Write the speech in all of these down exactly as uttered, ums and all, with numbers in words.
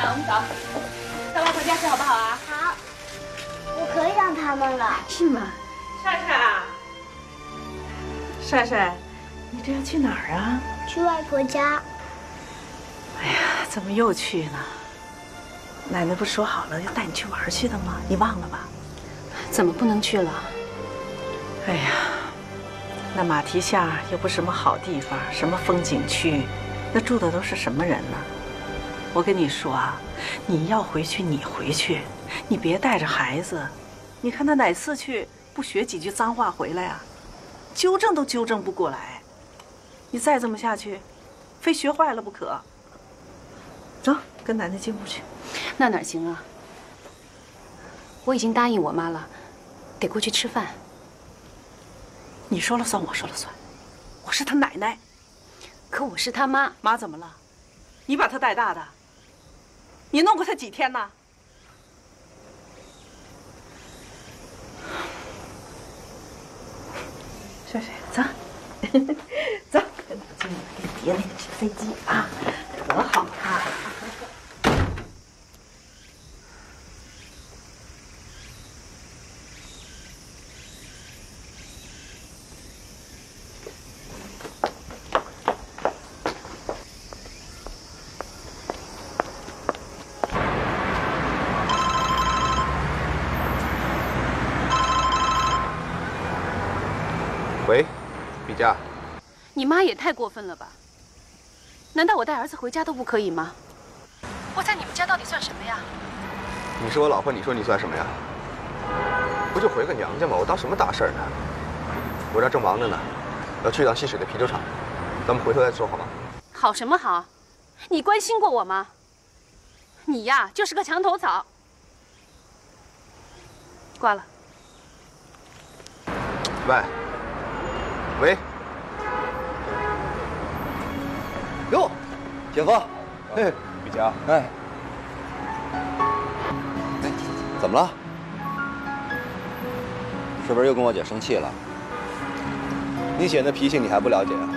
饭了，我们走。带娃回家吃好不好啊？好。我可以让他们了。是吗？帅帅啊！帅帅，你这要去哪儿啊？去外婆家。哎呀，怎么又去呢？奶奶不是说好了要带你去玩去的吗？你忘了吧？怎么不能去了？哎呀，那马蹄下又不是什么好地方，什么风景区，那住的都是什么人呢？ 我跟你说啊，你要回去你回去，你别带着孩子。你看他哪次去不学几句脏话回来啊？纠正都纠正不过来。你再这么下去，非学坏了不可。走，跟奶奶进屋去。那哪行啊？我已经答应我妈了，得过去吃饭。你说了算，我说了算。我是他奶奶，可我是他妈。妈怎么了？你把他带大的。 你弄过他几天呢？帅帅，走，走，今晚给你叠那个纸飞机啊，多好啊！你妈也太过分了吧？难道我带儿子回家都不可以吗？我在你们家到底算什么呀？你是我老婆，你说你算什么呀？不就回个娘家吗？我当什么大事呢？我这正忙着呢，要去趟西水的啤酒厂，咱们回头再说好吗？好什么好？你关心过我吗？你呀，就是个墙头草。挂了。喂，喂。 哟，姐夫，哎，雨佳，哎，哎，怎么了？是不是又跟我姐生气了？你姐那脾气你还不了解啊？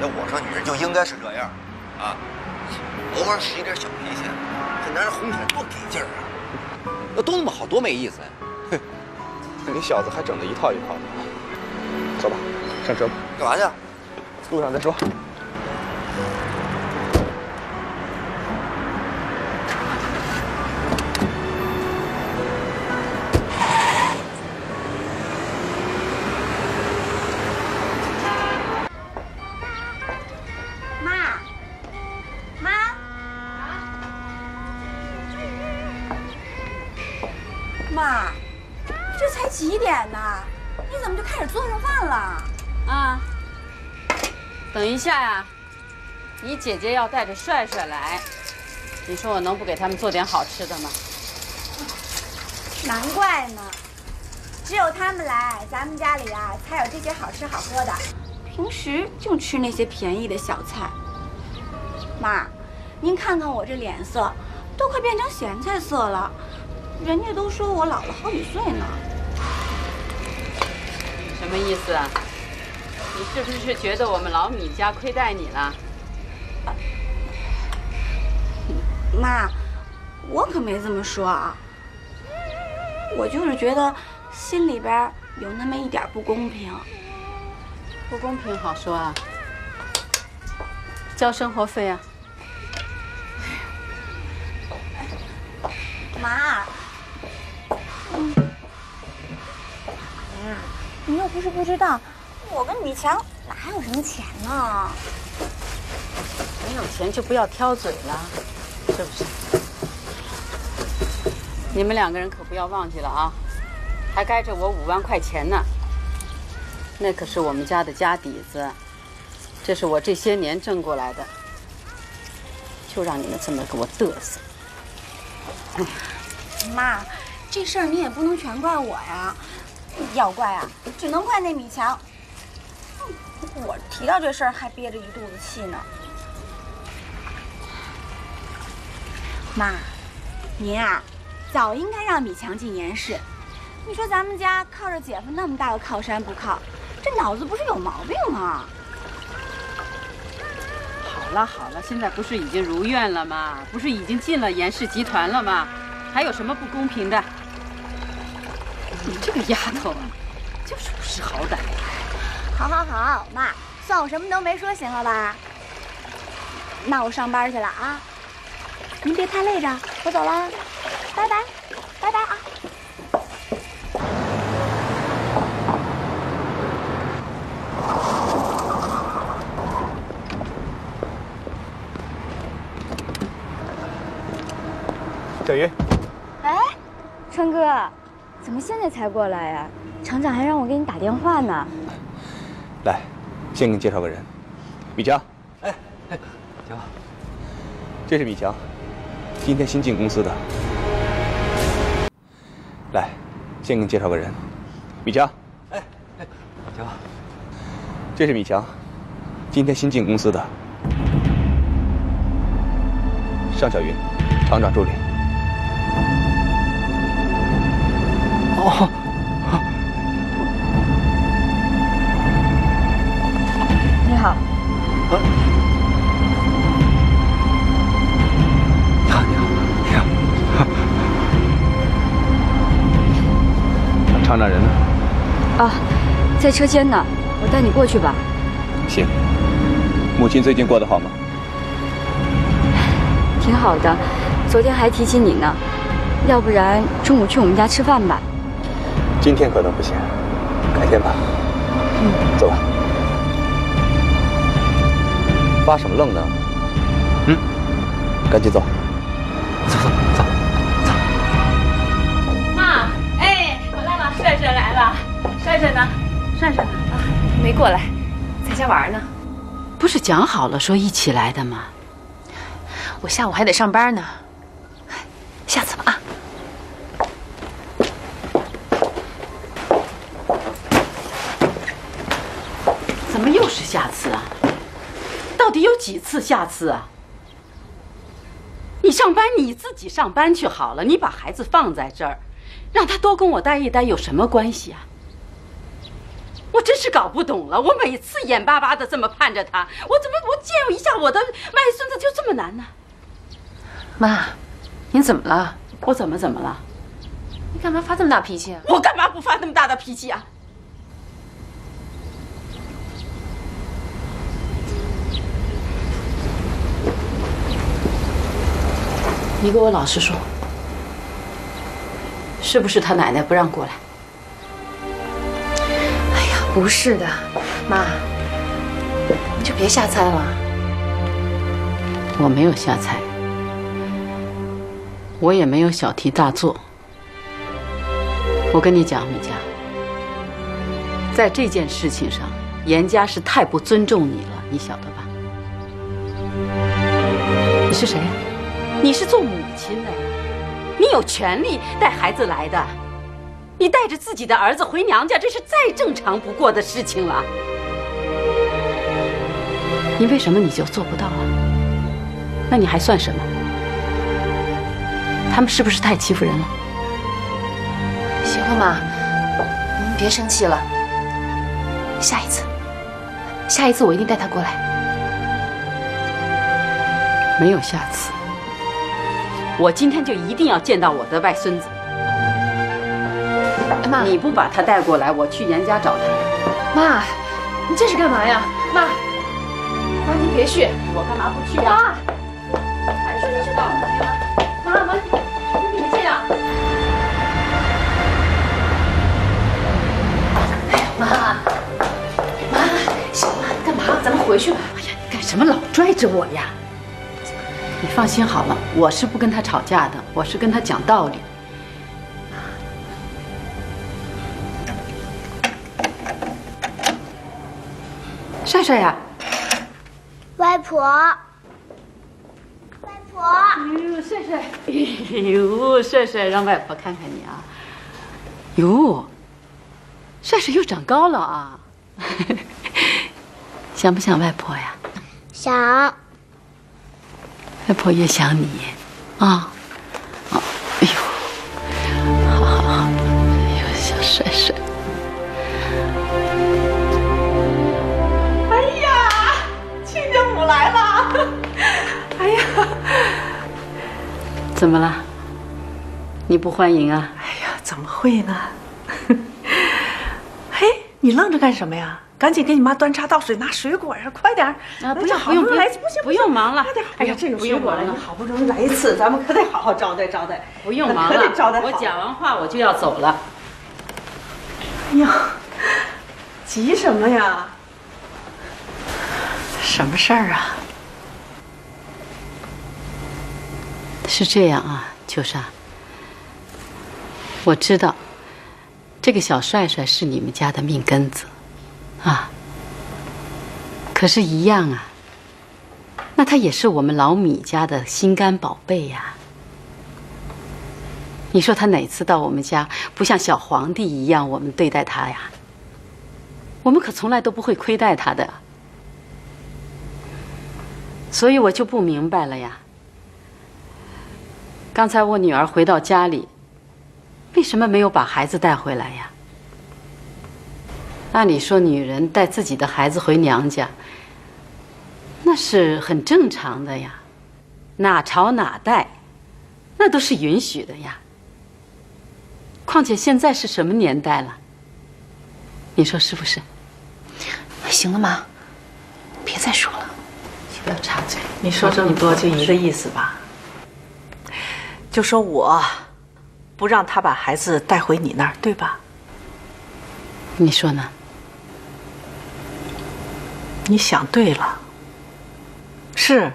要我说，女人就应该是这样，啊，偶尔使一点小脾气，这男人哄起来多给劲儿啊！那都那么好，多没意思呀！哼，你小子还整的一套一套的。走吧，上车吧。干嘛去？路上再说。 夏呀，你姐姐要带着帅帅来，你说我能不给他们做点好吃的吗？难怪呢，只有他们来，咱们家里啊才有这些好吃好喝的。平时就吃那些便宜的小菜。妈，您看看我这脸色，都快变成咸菜色了，人家都说我老了好几岁呢。什么意思啊？ 你是不是觉得我们老米家亏待你了？妈，我可没这么说啊，我就是觉得心里边有那么一点不公平。不公平好说啊，交生活费啊。妈，嗯，哎呀，你又不是不知道。 我跟李强哪有什么钱呢？没有钱就不要挑嘴了，是不是？你们两个人可不要忘记了啊，还该着我五万块钱呢。那可是我们家的家底子，这是我这些年挣过来的，就让你们这么给我嘚瑟。哎呀，妈，这事儿你也不能全怪我呀，要怪啊，只能怪那米强。 我提到这事儿还憋着一肚子气呢，妈，您啊，早应该让米强进严氏。你说咱们家靠着姐夫那么大个靠山不靠，这脑子不是有毛病吗？好了好了，现在不是已经如愿了吗？不是已经进了严氏集团了吗？还有什么不公平的？你这个丫头啊，就是不识好歹。好好好，妈，算我什么都没说，行了吧？那我上班去了啊，您别太累着，我走了，拜拜，拜拜啊。 小鱼，哎，川哥，怎么现在才过来呀？厂长还让我给你打电话呢。来，先给你介绍个人，米强。哎哎，行，这是米强，今天新进公司的。来，先给你介绍个人，米强。哎哎，行，这是米强，今天新进公司的。尚小云，厂长助理。 哦，你好。啊，你好，你好，你好。厂长人呢？啊，在车间呢，我带你过去吧。行。母亲最近过得好吗？挺好的，昨天还提起你呢。要不然中午去我们家吃饭吧。 今天可能不行，改天吧。嗯，走吧。发什么愣呢？嗯，赶紧走。走走走走。妈，哎，回来了，帅帅来了。帅帅呢？帅帅呢？啊，没过来，在家玩呢。不是讲好了说一起来的吗？我下午还得上班呢。下次吧啊。 怎么又是下次啊？到底有几次下次啊？你上班你自己上班去好了，你把孩子放在这儿，让他多跟我待一待有什么关系啊？我真是搞不懂了，我每次眼巴巴的这么盼着他，我怎么我见一下我的外孙子就这么难呢？妈，您怎么了？我怎么怎么了？你干嘛发这么大脾气啊？我干嘛不发那么大的脾气啊？ 你给我老实说，是不是他奶奶不让过来？哎呀，不是的，妈，你就别瞎猜了。我没有瞎猜，我也没有小题大做。我跟你讲，米佳，在这件事情上，严家是太不尊重你了，你晓得吧？你是谁呀？ 你是做母亲的呀，你有权利带孩子来的。你带着自己的儿子回娘家，这是再正常不过的事情了。你为什么你就做不到啊？那你还算什么？他们是不是太欺负人了？行了，妈，您别生气了。下一次，下一次我一定带他过来。没有下次。 我今天就一定要见到我的外孙子。妈，你不把他带过来，我去严家找他。妈，你这是干嘛呀？妈，妈您别去，我干嘛不去啊？妈，还是您知道了，妈妈，你别这样。哎呀，妈，妈，行了，干嘛？咱们回去吧。哎呀，你干什么老拽着我呀？ 你放心好了，我是不跟他吵架的，我是跟他讲道理。帅帅呀，外婆，外婆，哟，帅帅，哟，帅帅，让外婆看看你啊，哟，帅帅又长高了啊，想不想外婆呀？想。 外婆也想你，啊，啊，哎呦，好好好，哎呦，小帅帅，哎呀，亲家母来了，怎么了？你不欢迎啊？哎呀，怎么会呢？嘿，你愣着干什么呀？赶紧给你妈端茶倒水，拿水果呀，快点！啊，不用不用不用，不用忙了。哎呀，这有水果了，你好不容易来一次，咱们可得好好招待招待。不用忙了，可得招待好。我讲完话我就要走了。哎呀，急什么呀？什么事儿啊？ 是这样啊，秋莎。我知道，这个小帅帅是你们家的命根子，啊。可是，一样啊，那他也是我们老米家的心肝宝贝呀。你说他哪次到我们家，不像小皇帝一样我们对待他呀？我们可从来都不会亏待他的。所以我就不明白了呀。 刚才我女儿回到家里，为什么没有把孩子带回来呀？按理说，女人带自己的孩子回娘家，那是很正常的呀，哪朝哪代，那都是允许的呀。况且现在是什么年代了？你说是不是？行了，妈，别再说了，不要插嘴。你说这么多就一个意思吧。 就说我不让他把孩子带回你那儿，对吧？你说呢？你想对了，是，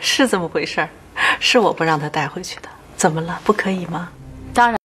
是这么回事儿，是我不让他带回去的。怎么了？不可以吗？当然。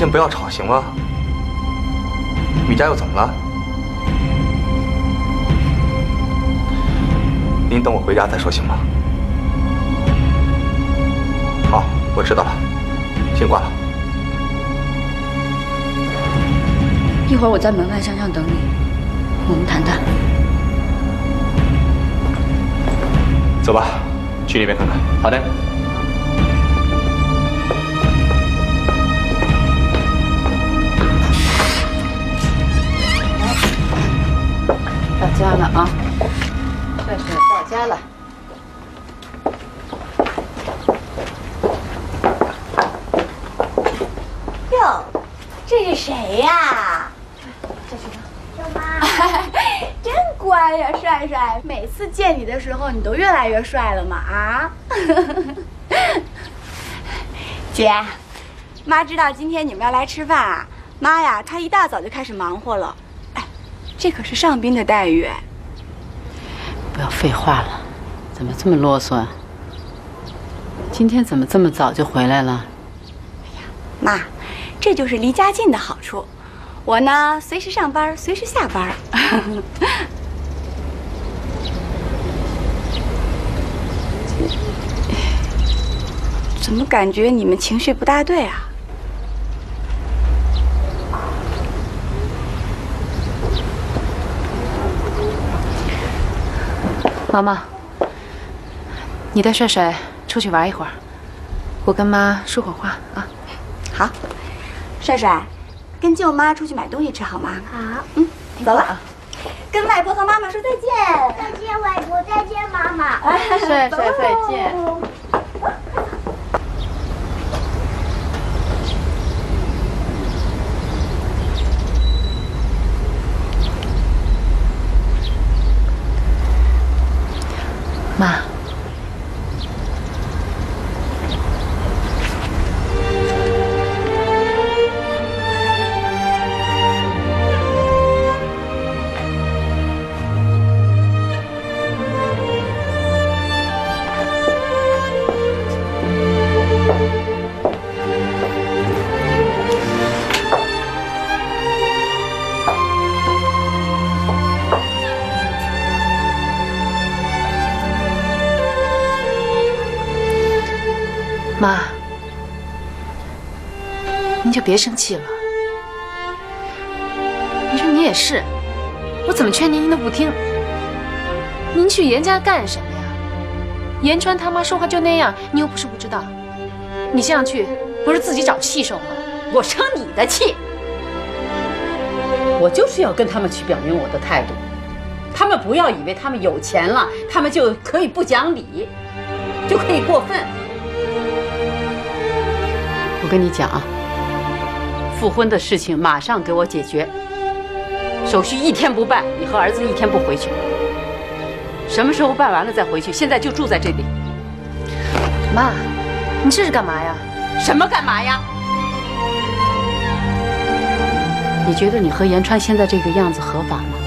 先不要吵，行吗？米家又怎么了？您等我回家再说，行吗？好，我知道了，先挂了。一会儿我在门外向上等你。我们谈谈。走吧，去那边看看。好的。 到家了啊，算是到家了。哟，这是谁呀？这是他。妈，真乖呀，帅帅！每次见你的时候，你都越来越帅了嘛啊！姐，妈知道今天你们要来吃饭啊，妈呀，她一大早就开始忙活了。 这可是上宾的待遇。不要废话了，怎么这么啰嗦啊？今天怎么这么早就回来了？哎呀，妈，这就是离家近的好处。我呢，随时上班，随时下班。怎么感觉你们情绪不大对啊？ 妈妈，你带帅帅出去玩一会儿，我跟妈说会儿话啊。好，帅帅，跟舅妈出去买东西吃好吗？好，嗯，走了啊。跟外婆和妈妈说再见。再见，外婆，再见，妈妈。帅帅，再见。妈，妈，您就别生气了。你说你也是，我怎么劝您您都不听。您去严家干什么呀？严川他妈说话就那样，你又不是不知道。你这样去，不是自己找气受吗？我生你的气。我就是要跟他们去表明我的态度。他们不要以为他们有钱了，他们就可以不讲理，就可以过分。 我跟你讲啊，复婚的事情马上给我解决，手续一天不办，你和儿子一天不回去。什么时候办完了再回去？现在就住在这里。妈，你这是干嘛呀？什么干嘛呀？你觉得你和严川现在这个样子合法吗？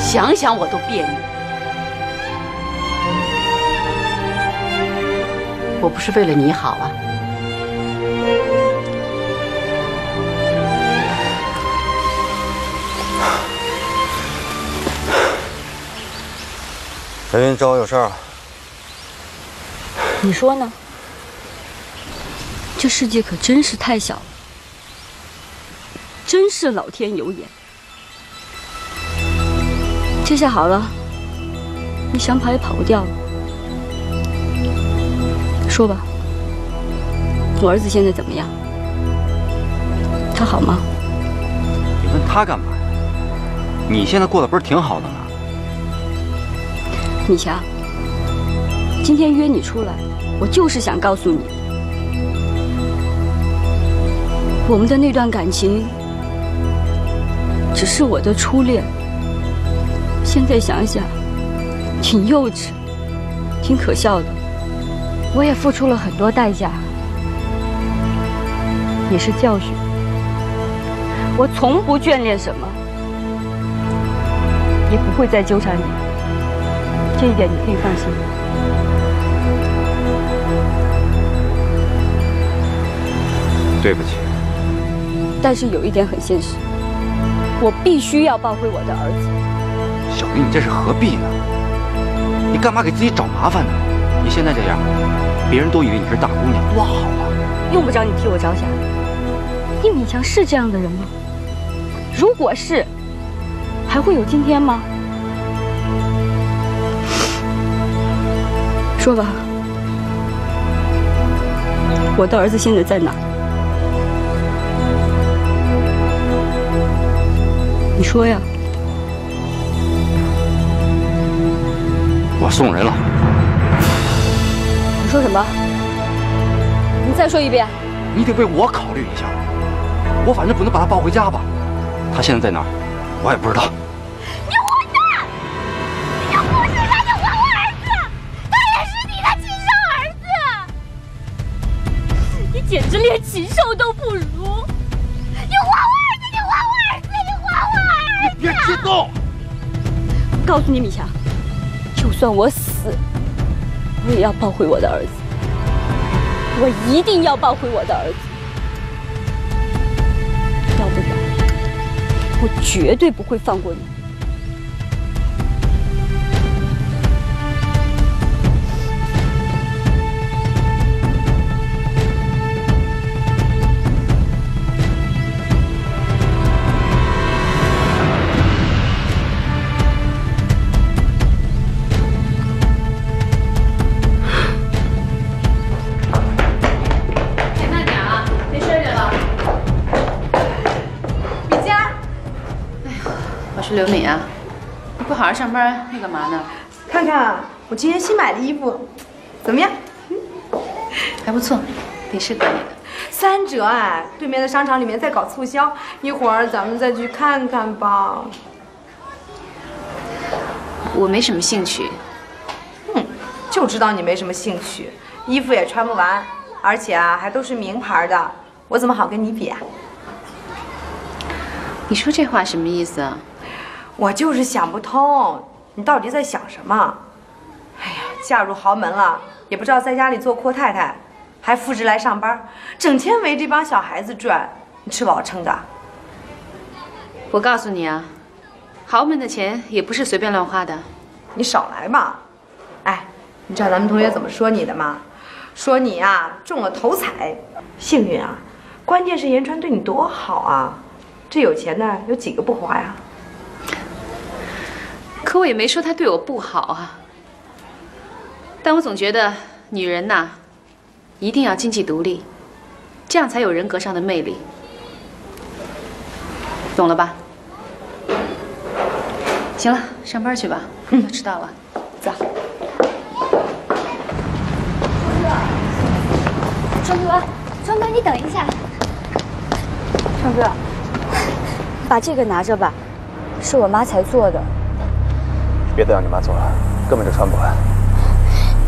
想想我都别扭。 我不是为了你好啊，有人找我有事儿。你说呢？这世界可真是太小了，真是老天有眼。这下好了，你想跑也跑不掉了。 说吧，我儿子现在怎么样？他好吗？你问他干嘛呀？你现在过得不是挺好的吗？米霞，今天约你出来，我就是想告诉你，我们的那段感情只是我的初恋。现在想想，挺幼稚，挺可笑的。 我也付出了很多代价，也是教训。我从不眷恋什么，也不会再纠缠你，这一点你可以放心。对不起。但是有一点很现实，我必须要抱回我的儿子。小玉，你这是何必呢？你干嘛给自己找麻烦呢？ 你现在这样，别人都以为你是大姑娘，多好啊！用不着你替我着想，叶敏强是这样的人吗？如果是，还会有今天吗？说吧，我的儿子现在在哪？你说呀。我送人了。你说什么？你再说一遍。你得为我考虑一下。 我反正不能把他抱回家吧，他现在在哪儿，我也不知道。你混蛋！你就不是他的皇儿子，他也是你的亲生儿子，你简直连禽兽都不如！你皇我儿子，你皇我儿子，你皇我儿子！别激动！我告诉你，米霞，就算我死，我也要抱回我的儿子，我一定要抱回我的儿子。 要不然，我绝对不会放过你。慢点啊，别摔着了。 我是刘敏啊，你不好好上班，那干嘛呢？看看我今天新买的衣服，怎么样？嗯、还不错，挺适合你的。三折哎，对面的商场里面在搞促销，一会儿咱们再去看看吧。我没什么兴趣。嗯，就知道你没什么兴趣，衣服也穿不完，而且啊还都是名牌的，我怎么好跟你比啊？你说这话什么意思啊？ 我就是想不通，你到底在想什么？哎呀，嫁入豪门了，也不知道在家里做阔太太，还复职来上班，整天围这帮小孩子转，你吃饱撑的。我告诉你啊，豪门的钱也不是随便乱花的。你少来嘛！哎，你知道咱们同学怎么说你的吗？说你呀、啊、中了头彩，幸运啊！关键是言川对你多好啊，这有钱的有几个不花呀？ 可我也没说他对我不好啊，但我总觉得女人呐，一定要经济独立，这样才有人格上的魅力，懂了吧？行了，上班去吧，嗯，迟到了，走。川哥，川哥，你等一下，川哥，把这个拿着吧，是我妈才做的。 别再让你妈做了，根本就穿不完。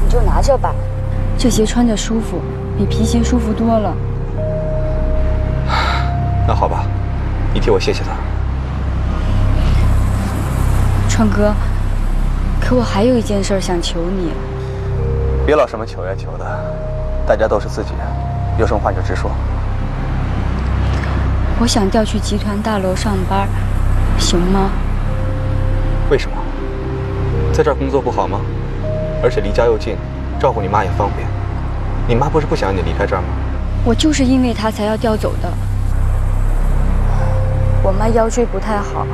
你就拿着吧，这鞋穿着舒服，比皮鞋舒服多了。那好吧，你替我谢谢她。川哥，可我还有一件事想求你。别老什么求呀求的，大家都是自己，有什么话你就直说。我想调去集团大楼上班，行吗？为什么？ 在这儿工作不好吗？而且离家又近，照顾你妈也方便。你妈不是不想让你离开这儿吗？我就是因为她才要调走的。我妈腰椎不太好，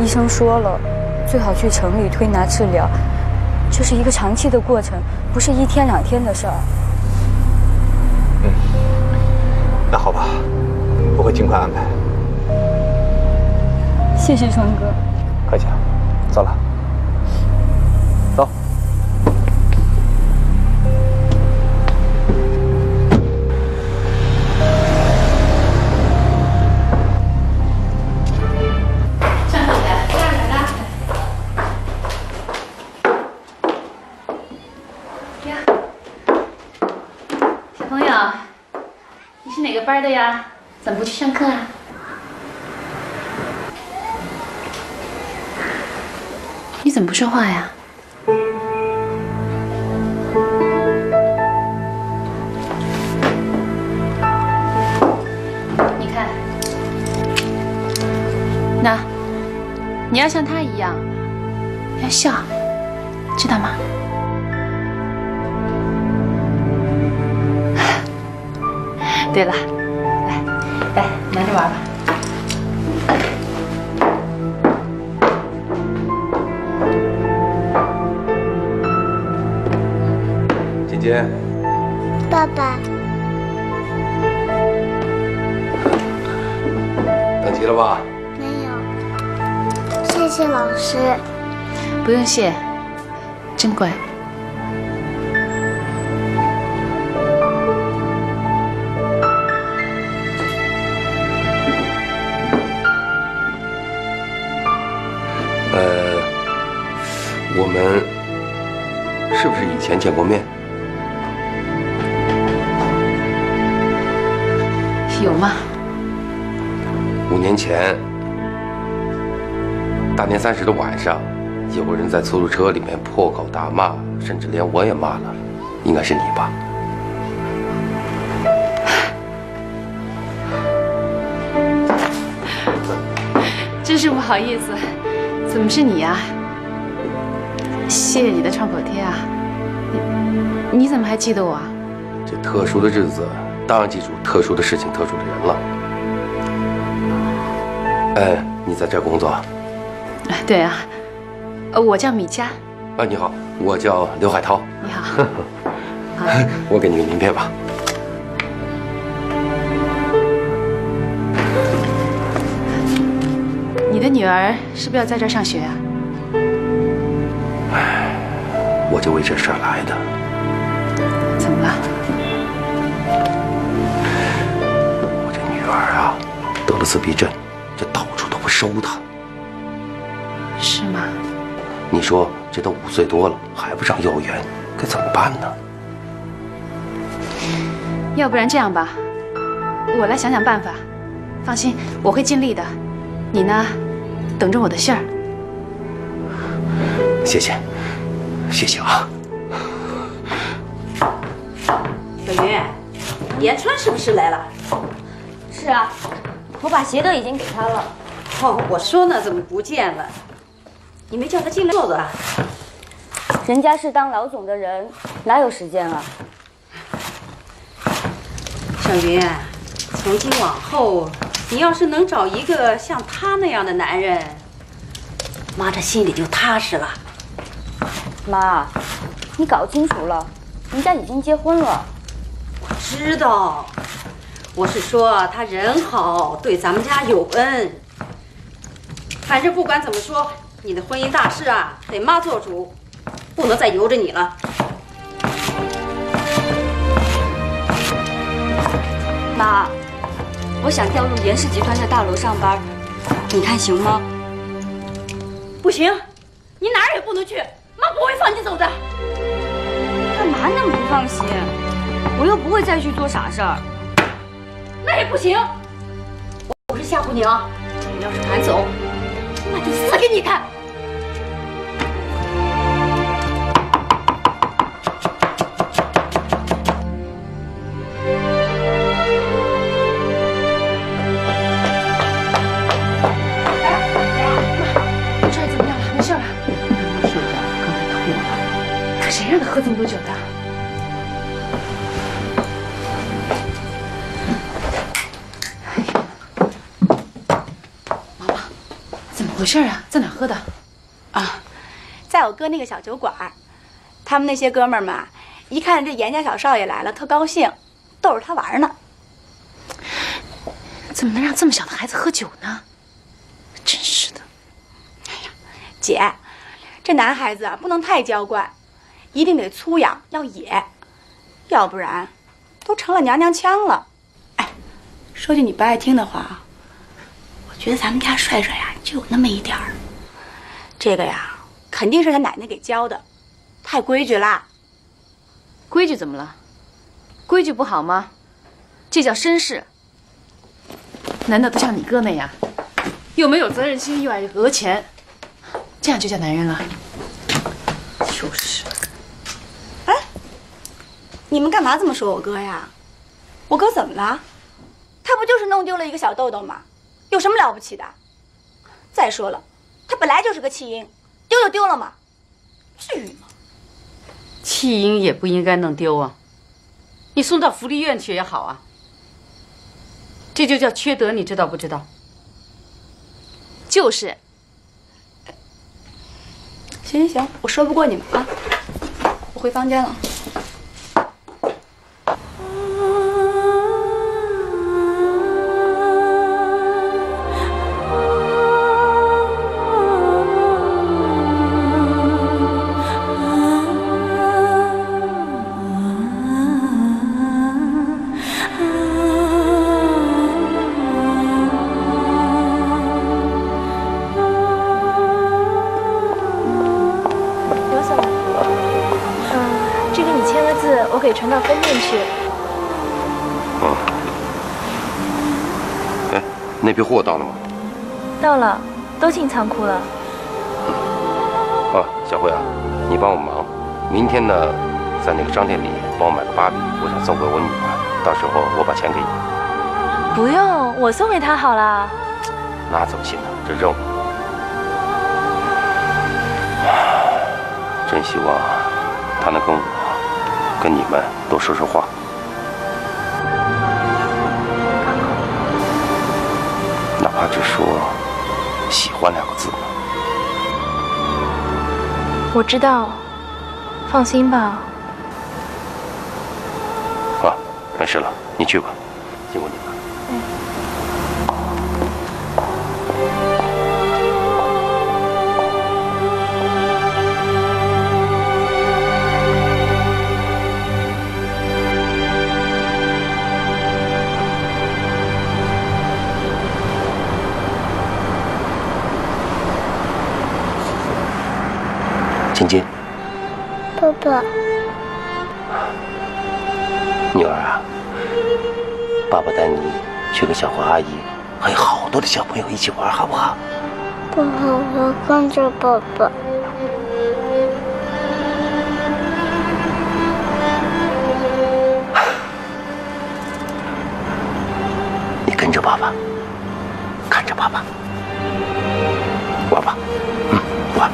医生说了，最好去城里推拿治疗。这是一个长期的过程，不是一天两天的事儿。嗯，那好吧，我会尽快安排。谢谢川哥。快请，走了。 走。上哪来？上哪来？呀，小朋友，你是哪个班的呀？怎么不去上课啊？ 你怎么不说话呀？ 你看，那你要像他一样，要笑，知道吗？对了，来，来拿着玩吧。姐。爸爸。等齐了吧？没有。谢谢老师。不用谢，真乖。 我们是不是以前见过面？有吗？五年前，大年三十的晚上，有个人在出租车里面破口大骂，甚至连我也骂了，应该是你吧？真是不好意思，怎么是你呀？ 谢谢你的创口贴啊！你你怎么还记得我啊？这特殊的日子，当然记住特殊的事情、特殊的人了。哎，你在这工作？对啊，我叫米佳。啊，你好，我叫刘海涛。你好。我给你个名片吧。你的女儿是不是要在这儿上学啊？ 哎，我就为这事儿来的。怎么了？我这女儿啊，得了自闭症，这到处都不收她。是吗？你说这都五岁多了，还不上幼儿园，该怎么办呢？要不然这样吧，我来想想办法。放心，我会尽力的。你呢，等着我的信儿。 谢谢，谢谢啊！小云，严川是不是来了？是啊，我把鞋都已经给他了。哦，我说呢，怎么不见了？你没叫他进来坐坐啊？人家是当老总的人，哪有时间啊？小云，从今往后，你要是能找一个像他那样的男人，妈这心里就踏实了。 妈，你搞清楚了，人家已经结婚了。我知道，我是说他人好，对咱们家有恩。反正不管怎么说，你的婚姻大事啊，得妈做主，不能再由着你了。妈，我想调入严氏集团的大楼上班，你看行吗？不行，你哪儿也不能去。 妈不会放你走的。干嘛那么不放心？我又不会再去做傻事儿。那也不行。我是吓唬你啊！你要是敢走，妈就死给你看。哎，妈，你这儿怎么样了？没事吧？ 谁让他喝这么多酒的？妈妈，怎么回事啊？在哪喝的？啊，在我哥那个小酒馆。他们那些哥们儿们，一看这严家小少爷来了，特高兴，逗着他玩呢。怎么能让这么小的孩子喝酒呢？真是的。哎呀，姐，这男孩子啊，不能太娇惯。 一定得粗养，要野，要不然都成了娘娘腔了。哎，说句你不爱听的话啊，我觉得咱们家帅帅呀就有那么一点儿。这个呀，肯定是他奶奶给教的，太规矩啦。规矩怎么了？规矩不好吗？这叫绅士。难道都像你哥那样，又没有责任心，又爱讹钱，这样就叫男人了？就是。 你们干嘛这么说我哥呀？我哥怎么了？他不就是弄丢了一个小豆豆吗？有什么了不起的？再说了，他本来就是个弃婴，丢就丢了嘛，至于吗？弃婴也不应该弄丢啊，你送到福利院去也好啊。这就叫缺德，你知道不知道？就是。行行行，我说不过你们啊，我回房间了。给传到分店去。哦。哎，那批货到了吗？到了，都进仓库了。嗯。哦，小慧啊，你帮我忙，明天呢，在那个商店里帮我买个芭比，我想送给我女儿，到时候我把钱给你。不用，我送给她好了。那怎么行呢？这任务。 真希望他能跟我、跟你们多说说话。哪怕只说“喜欢”两个字。我知道，放心吧。啊，没事了，你去吧，辛苦你了。 晶晶，爸爸，女儿啊，爸爸带你去跟小花阿姨还有好多的小朋友一起玩，好不好？爸爸，我跟着爸爸。你跟着爸爸，看着爸爸，玩吧，嗯，玩。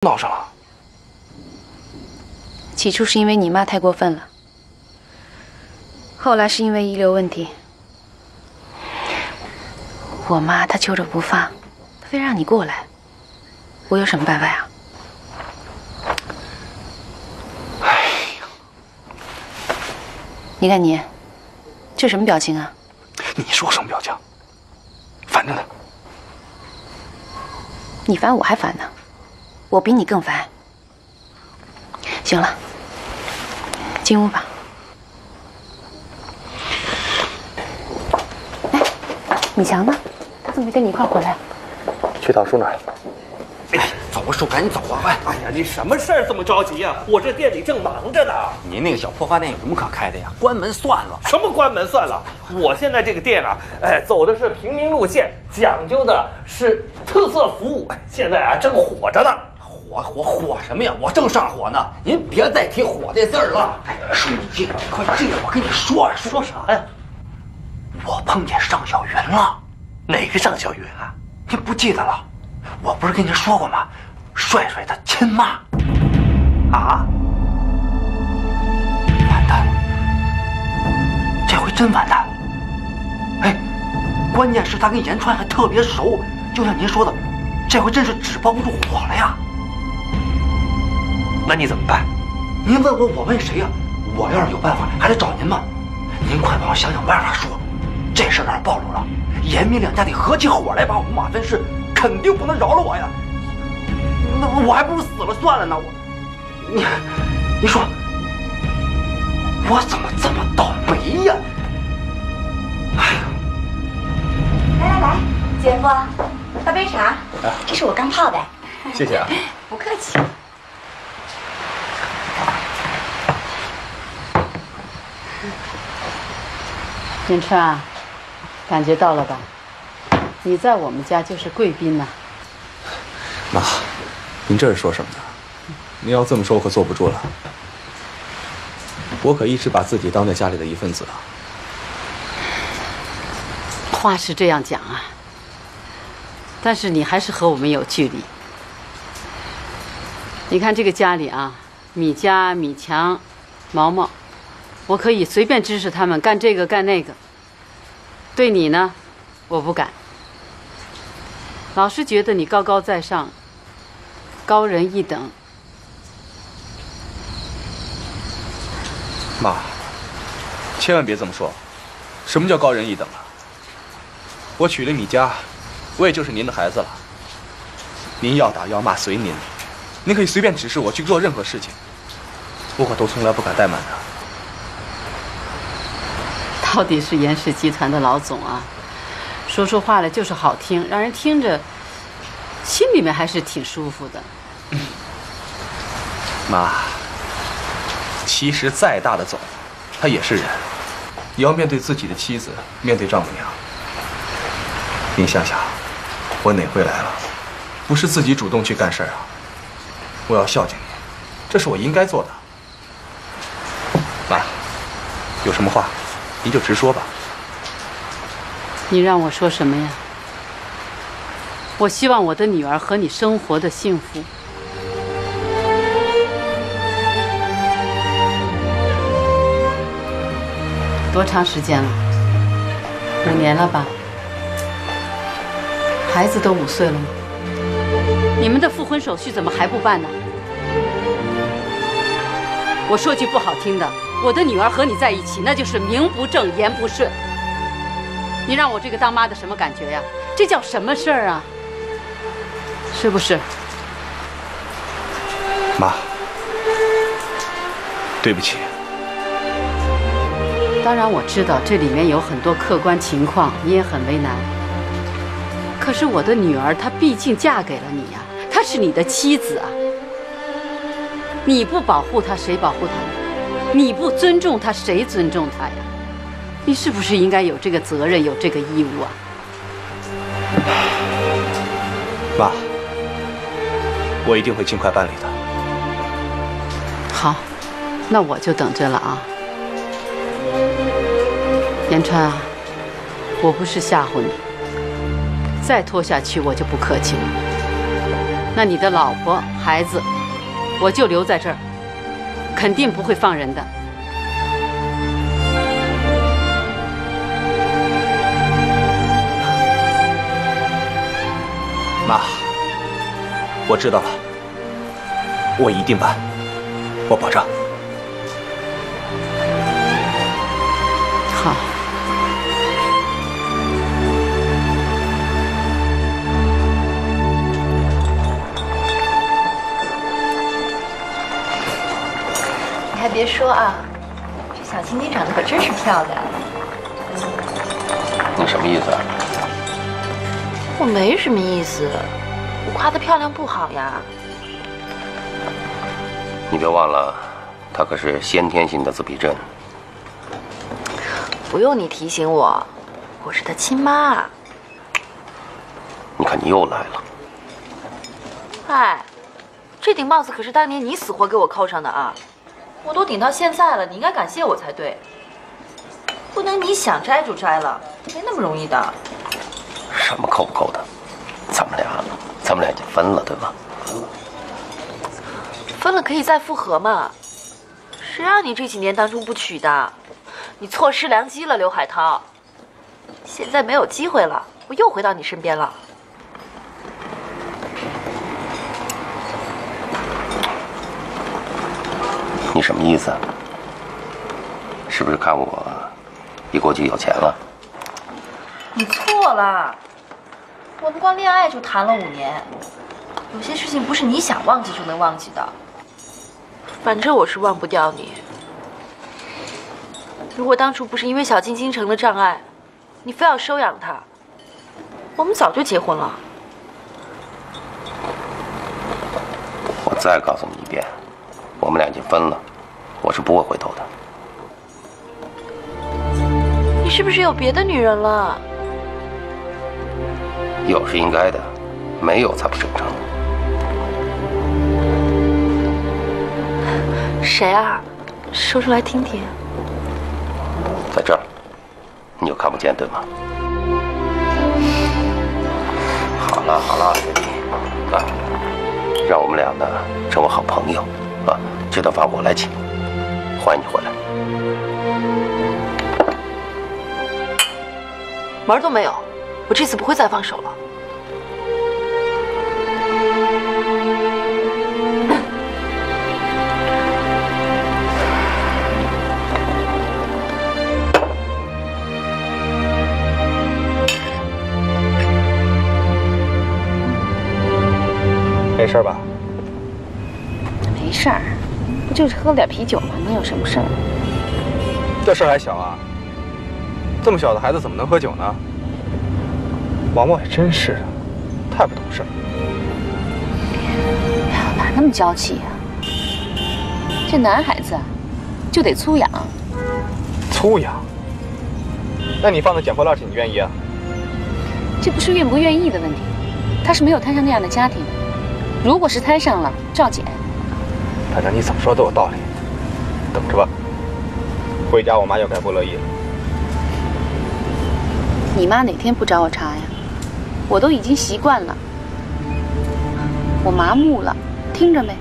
闹上了。起初是因为你妈太过分了，后来是因为遗留问题。我妈她揪着不放，她非让你过来，我有什么办法呀？哎呀，你看你，这什么表情啊？你说什么表情？烦着呢。你烦我还烦呢。 我比你更烦。行了，进屋吧。哎，米强呢？他怎么没跟你一块回来？去大叔那儿。哎，走啊，叔，赶紧走啊！哎，哎呀，你什么事儿这么着急呀、啊？我这店里正忙着呢。您那个小破花店有什么可开的呀？关门算了。什么关门算了？我现在这个店啊，哎，走的是平民路线，讲究的是特色服务，现在啊正火着呢。 我火火什么呀？我正上火呢！您别再提火这字儿了。哎，叔，你进来，快进来！我跟你说说啥呀？我碰见尚小云了。哪个尚小云啊？您不记得了？我不是跟您说过吗？帅帅他亲妈。啊！完蛋！这回真完蛋！哎，关键是他跟言川还特别熟，就像您说的，这回真是纸包不住火了呀！ 那你怎么办？您问我，我问谁呀、啊？我要是有办法，还得找您吗？您快帮我想想办法说，这事儿要暴露了，严明两家得合起伙来把五马分尸，肯定不能饶了我呀！那我还不如死了算了呢！我，你，你说，我怎么这么倒霉呀？哎呀！来来来，姐夫，喝杯茶，这是我刚泡的。谢谢啊，不客气。 言川啊，感觉到了吧？你在我们家就是贵宾呐、啊。妈，您这是说什么呢？您要这么说，我可坐不住了。我可一直把自己当在家里的一份子啊。话是这样讲啊，但是你还是和我们有距离。你看这个家里啊，米家、米强、毛毛。 我可以随便支持他们干这个干那个，对你呢，我不敢。老是觉得你高高在上，高人一等。妈，千万别这么说，什么叫高人一等啊？我娶了米家，我也就是您的孩子了。您要打要骂随您，您可以随便指示我去做任何事情，我可都从来不敢怠慢的。 到底是严氏集团的老总啊，说出话来就是好听，让人听着心里面还是挺舒服的。妈，其实再大的总，他也是人，也要面对自己的妻子，面对丈母娘。你想想，我哪回来了？不是自己主动去干事儿啊！我要孝敬你，这是我应该做的。妈，有什么话？ 您就直说吧。你让我说什么呀？我希望我的女儿和你生活的幸福。多长时间了？五年了吧？孩子都五岁了吗？你们的复婚手续怎么还不办呢？我说句不好听的。 我的女儿和你在一起，那就是名不正言不顺。你让我这个当妈的什么感觉呀？这叫什么事儿啊？是不是？妈，对不起。当然我知道这里面有很多客观情况，你也很为难。可是我的女儿她毕竟嫁给了你呀，她是你的妻子啊。你不保护她，谁保护她呢？ 你不尊重他，谁尊重他呀？你是不是应该有这个责任，有这个义务啊？妈，我一定会尽快办理的。好，那我就等着了啊。言川啊，我不是吓唬你，再拖下去我就不客气了。那你的老婆、孩子，我就留在这儿。 肯定不会放人的。妈，我知道了，我一定办，我保证。好。别说啊，今天长得可真是漂亮。你什么意思啊？我没什么意思，我夸她漂亮不好呀。你别忘了，她可是先天性的自闭症。不用你提醒我，我是她亲妈。你看你又来了。哎，这顶帽子可是当年你死活给我扣上的啊！ 我都顶到现在了，你应该感谢我才对。不能你想摘就摘了，没那么容易的。什么扣不扣的？咱们俩了，咱们俩已经分了，对吧？分了，分了可以再复合嘛。谁让你这几年当初不娶的？你错失良机了，刘海涛。现在没有机会了，我又回到你身边了。你什么意思啊？是不是看我一过去有钱了？你错了，我们光恋爱就谈了五年，有些事情不是你想忘记就能忘记的。反正我是忘不掉你。如果当初不是因为小金金城的障碍，你非要收养他，我们早就结婚了。我再告诉你一遍，我们俩已经分了。 我是不会回头的。你是不是有别的女人了？有是应该的，没有才不正常。谁啊？说出来听听。在这儿，你又看不见，对吗？好了好了，雪莉，啊，让我们俩呢成为好朋友啊！这顿饭我来请。 欢迎你回来，门都没有！我这次不会再放手了。没事吧？没事儿。 不就是喝了点啤酒吗？能有什么事儿？这事儿还小啊！这么小的孩子怎么能喝酒呢？王王也真是的，太不懂事了。哎呀，哪那么娇气呀、啊？这男孩子就得粗养。粗养？那你放到捡破烂去，你愿意啊？这不是愿不愿意的问题，他是没有摊上那样的家庭。如果是摊上了，照捡。 反正你怎么说都有道理，等着吧。回家我妈又该不乐意了。你妈哪天不找我茬呀？我都已经习惯了，我麻木了。听着没？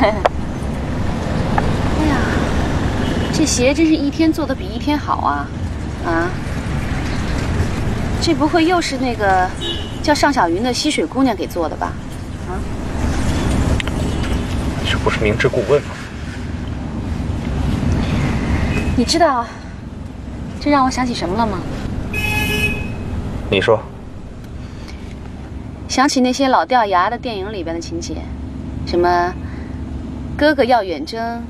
嘿嘿。 这鞋真是一天做的比一天好啊！啊，这不会又是那个叫尚小云的溪水姑娘给做的吧？啊，你这不是明知故问吗？你知道，这让我想起什么了吗？你说，想起那些老掉牙的电影里边的情节，什么哥哥要远征。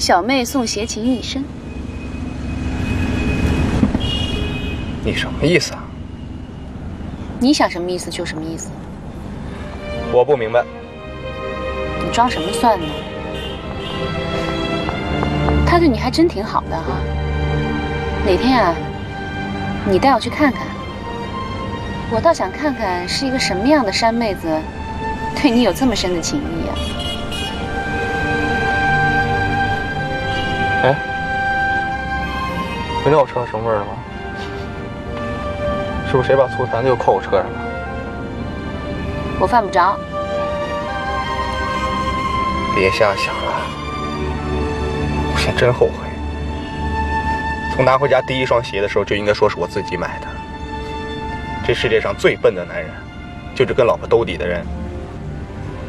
小妹送鞋情一身，你什么意思啊？你想什么意思就什么意思。我不明白。你装什么蒜呢？他对你还真挺好的哈、啊。哪天啊，你带我去看看。我倒想看看是一个什么样的山妹子，对你有这么深的情谊啊。 哎，你知道我车上什么味儿了吗？是不是谁把醋坛子又扣我车上了？我犯不着。别瞎想了，我现在真后悔。从拿回家第一双鞋的时候就应该说是我自己买的。这世界上最笨的男人，就是跟老婆兜底的人，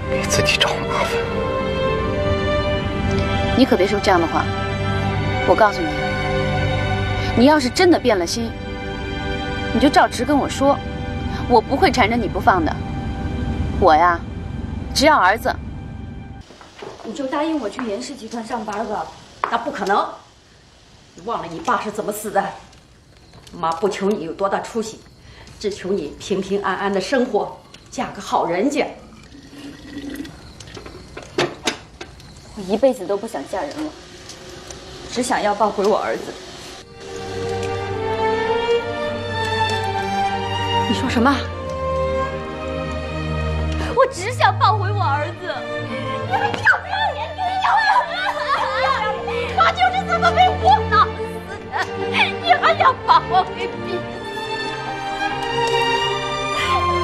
给自己找麻烦。你可别说这样的话。 我告诉你，你要是真的变了心，你就照直跟我说，我不会缠着你不放的。我呀，只要儿子。你就答应我去严氏集团上班吧。那不可能！你忘了你爸是怎么死的？妈不求你有多大出息，只求你平平安安的生活，嫁个好人家。我一辈子都不想嫁人了，只想要抱回我儿子。 你说什么？我只想抱回我儿子。你们要不要脸？你们要不要脸？妈就是这么被窝囊死的，你还要把我给逼死？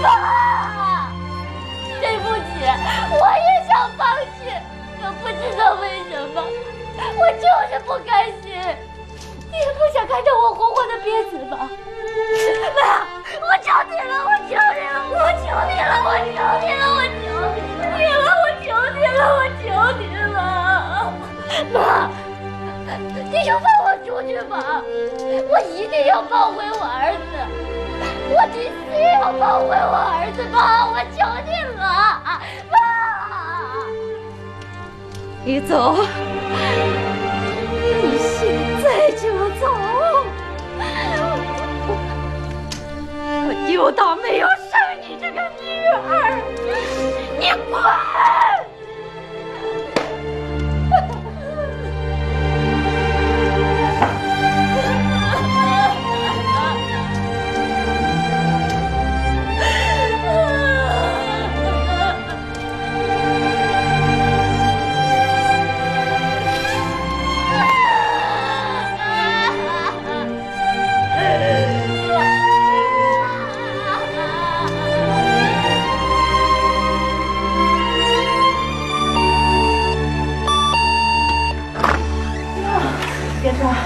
爸，对不起，我也想放弃，可不知道为什么，我就是不甘心。你不想看着我活活的憋死吧？ 妈，我求你了，我求你了，我求你了，我求你了，我求你了，我求你了，我求你了，妈，你就放我出去吧，我一定要抱回我儿子，我必须要抱回我儿子，妈，我求你了，妈，你走，你现在就走。 我就当没有生你这个女儿，你滚！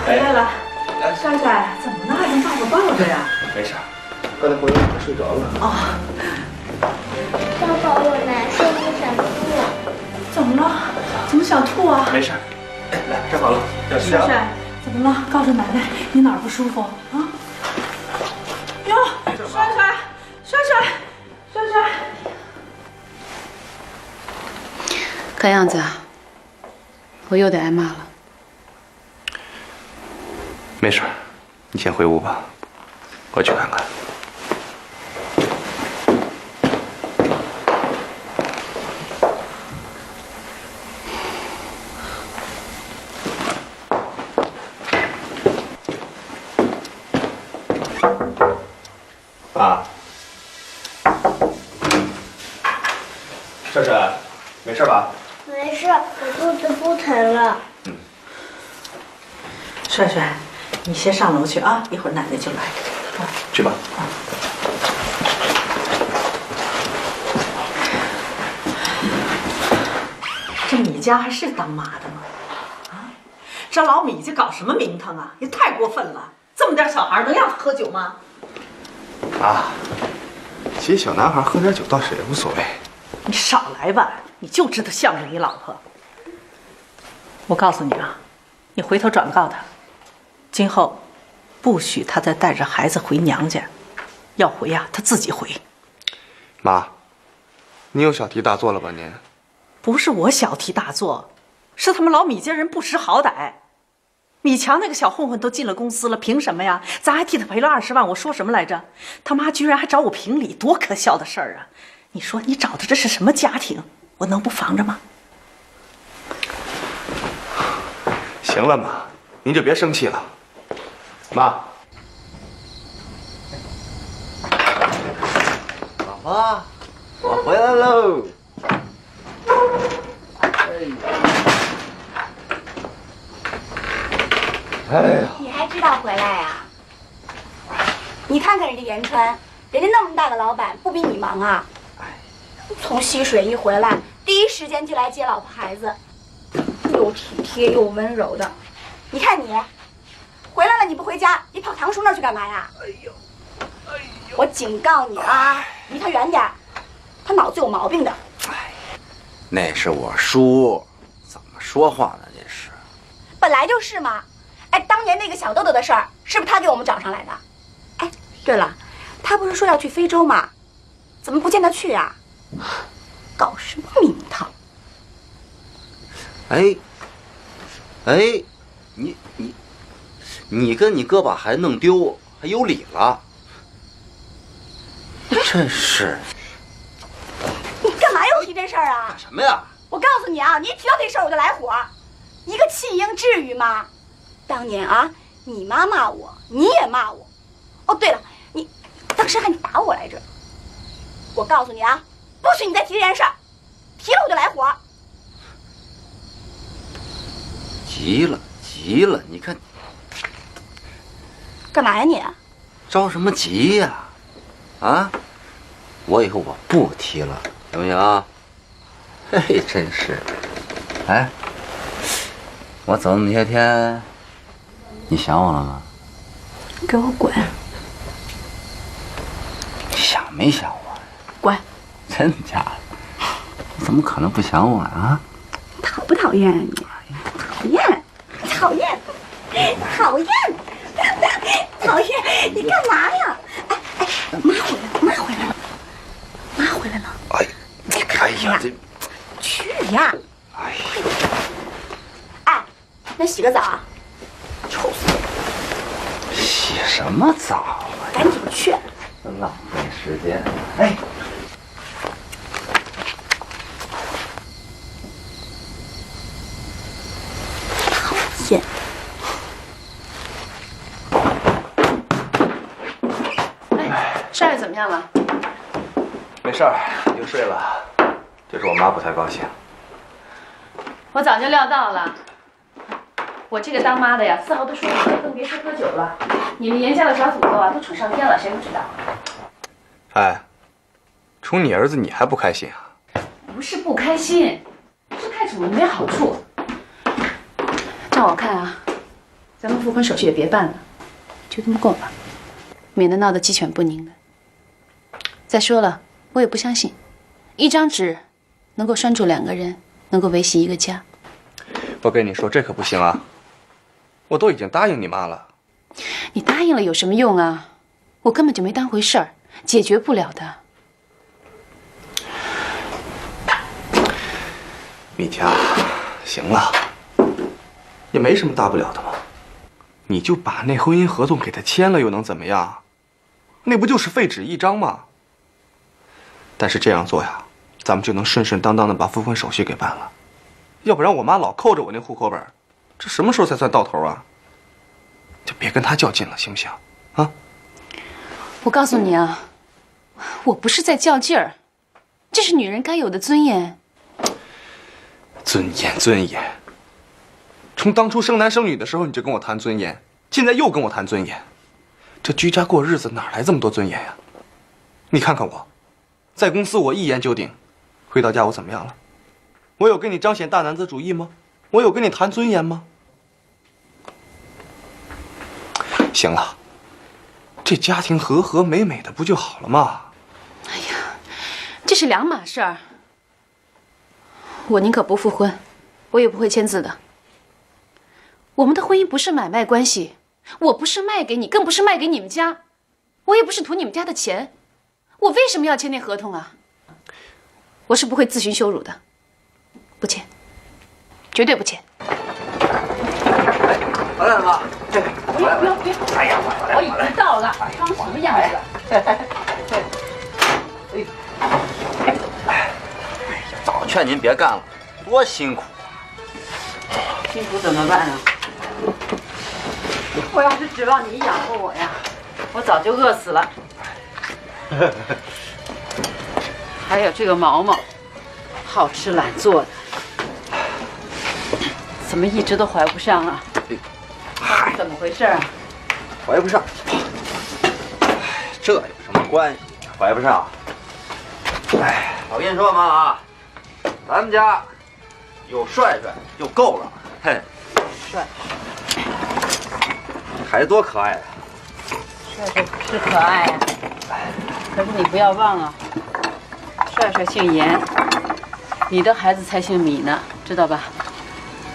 回来了，珊珊，怎么那让爸爸抱着呀？没事，刚才回来我睡着了。哦，爸爸，我难受，我想吐。怎么了？怎么想吐啊？没事，来，站好了，小心点。珊珊，怎么了？告诉奶奶，你哪儿不舒服啊？哟，珊珊，珊珊，珊珊，看样子啊，我又得挨骂了。 没事，你先回屋吧，我去看看。爸，珊珊，没事吧？没事，我肚子不疼了。嗯，珊珊。 你先上楼去啊，一会儿奶奶就来。啊、去吧。啊、这米家还是当妈的吗？啊，这老米家搞什么名堂啊？也太过分了！这么点小孩能让他喝酒吗？啊，其实小男孩喝点酒倒是也无所谓。你少来吧，你就知道向着你老婆。我告诉你啊，你回头转告他。 今后，不许他再带着孩子回娘家，要回呀、啊，他自己回。妈，你又小题大做了吧您？不是我小题大做，是他们老米家人不识好歹。米强那个小混混都进了公司了，凭什么呀？咱还替他赔了二十万，我说什么来着？他妈居然还找我评理，多可笑的事儿啊！你说你找的这是什么家庭？我能不防着吗？行了，妈，您就别生气了。 妈，老婆，我回来喽！哎呀，你还知道回来啊？你看看人家袁川，人家那么大个老板，不比你忙啊？从西水一回来，第一时间就来接老婆孩子，又体贴又温柔的。你看你。 回来了你不回家，你跑堂叔那去干嘛呀？哎呦，哎呦！我警告你啊，离他远点，他脑子有毛病的。哎，那是我叔，怎么说话呢？这是，本来就是嘛。哎，当年那个小豆豆的事儿，是不是他给我们找上来的？哎，对了，他不是说要去非洲吗？怎么不见他去啊？搞什么名堂？哎，哎，你你你跟你哥把孩子弄丢，还有理了？真是！你干嘛要提这事儿啊？干什么呀？我告诉你啊，你一提到这事儿我就来火，一个弃婴至于吗？当年啊，你妈骂我，你也骂我。哦，对了，你当时还打我来着。我告诉你啊，不许你再提这件事儿，提了我就来火。急了，急了！你看，干嘛呀你？着什么急呀？啊，我以后我不提了，行不行啊？嘿，真是！哎，我走那些天，你想我了吗？给我滚！想没想我？滚！真的假的？你怎么可能不想我啊？讨不讨厌啊你？讨厌，讨厌，讨厌，讨厌！你干嘛呀？哎哎，妈回来了，妈回来了，妈回来了！哎，哎呀这。 去呀！哎呦，哎，那洗个澡，臭死了！洗什么澡啊？赶紧去！浪费时间。哎，讨厌！哎，少爷怎么样了？没事儿，已经睡了。 就是我妈不太高兴，我早就料到了。我这个当妈的呀，丝毫都说不出，更别说喝酒了。你们严家的小祖宗啊，都蠢上天了，谁不知道？哎，除你儿子，你还不开心啊？不是不开心，是太宠了没好处。照我看啊，咱们复婚手续也别办了，就这么过吧，免得闹得鸡犬不宁的。再说了，我也不相信，一张纸。 能够拴住两个人，能够维系一个家。我跟你说，这可不行啊！我都已经答应你妈了。你答应了有什么用啊？我根本就没当回事儿，解决不了的。米佳，行了，也没什么大不了的嘛。你就把那婚姻合同给他签了，又能怎么样？那不就是废纸一张吗？但是这样做呀。 咱们就能顺顺当当的把复婚手续给办了，要不然我妈老扣着我那户口本，这什么时候才算到头啊？就别跟她较劲了，行不行？啊！我告诉你啊，我不是在较劲儿，这是女人该有的尊严。尊严，尊严！从当初生男生女的时候你就跟我谈尊严，现在又跟我谈尊严，这居家过日子哪来这么多尊严呀？你看看我，在公司我一言九鼎。 回到家我怎么样了？我有跟你彰显大男子主义吗？我有跟你谈尊严吗？行了，这家庭和和美美的不就好了吗？哎呀，这是两码事儿。我宁可不复婚，我也不会签字的。我们的婚姻不是买卖关系，我不是卖给你，更不是卖给你们家，我也不是图你们家的钱，我为什么要签那合同啊？ 我是不会自寻羞辱的，不签，绝对不签。回来了吗？这不用不用不用！哎呀，我已经到了，装什么样子？哎呀，早劝您别干了，多辛苦啊！辛苦怎么办啊？我要是指望你养活我呀，我早就饿死了。还有这个毛毛，好吃懒做的，怎么一直都怀不上啊？嗨，怎么回事啊？怀不上，这有什么关系？怀不上。哎，我跟你说嘛啊，咱们家有帅帅就够了。嘿，帅，孩子多可爱啊！帅帅是可爱呀、啊，可是你不要忘了。 帅帅姓严，你的孩子才姓米呢，知道吧？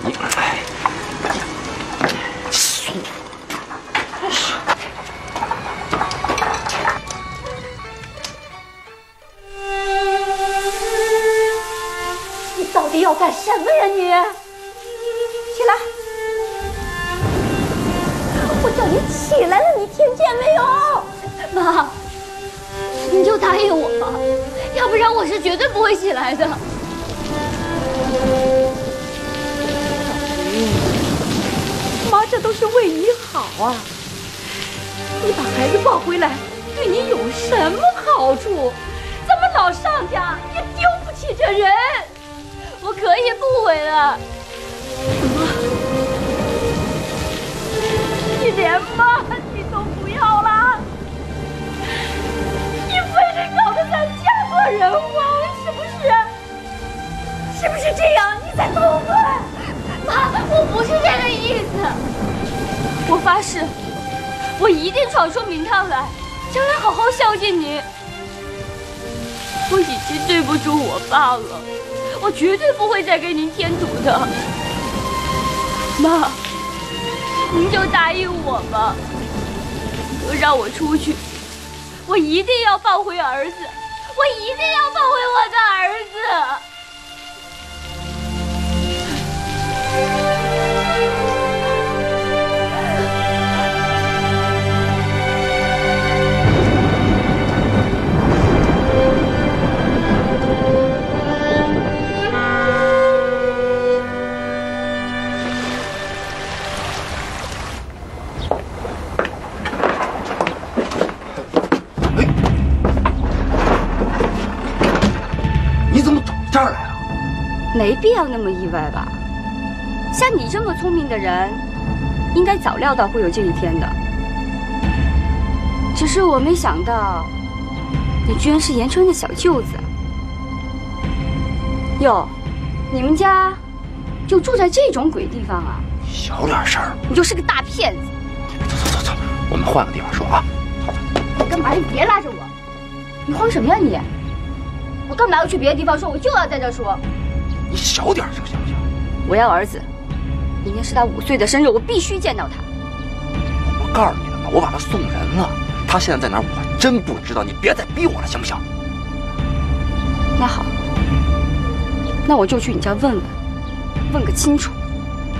你哎，底要干什么呀你？起来！我叫你起来了，你听见没有？妈，你就答应我吧，要不然我是绝对不会起来的。 妈，这都是为你好啊！你把孩子抱回来，对你有什么好处？咱们老尚家也丢不起这人，我可以不回了。妈，你连妈你都不要了，你非得搞得咱家破人亡，是不是？是不是这样你才痛快？ 妈，我不是这个意思。我发誓，我一定闯出名堂来，将来好好孝敬您。我已经对不住我爸了，我绝对不会再给您添堵的。妈，您就答应我吧，让我出去，我一定要抱回儿子，我一定要抱回我的儿子。 没必要那么意外吧？像你这么聪明的人，应该早料到会有这一天的。只是我没想到，你居然是严川的小舅子。哟，你们家就住在这种鬼地方啊？小点声！你就是个大骗子！走走走走，我们换个地方说啊。你干嘛？你别拉着我！你慌什么呀你？我干嘛要去别的地方说？我就要在这说。 你少点声行不行？我要儿子，明天是他五岁的生日，我必须见到他。我告诉你了吗？我把他送人了，他现在在哪儿？我还真不知道。你别再逼我了，行不行？那好，那我就去你家问问，问个清楚。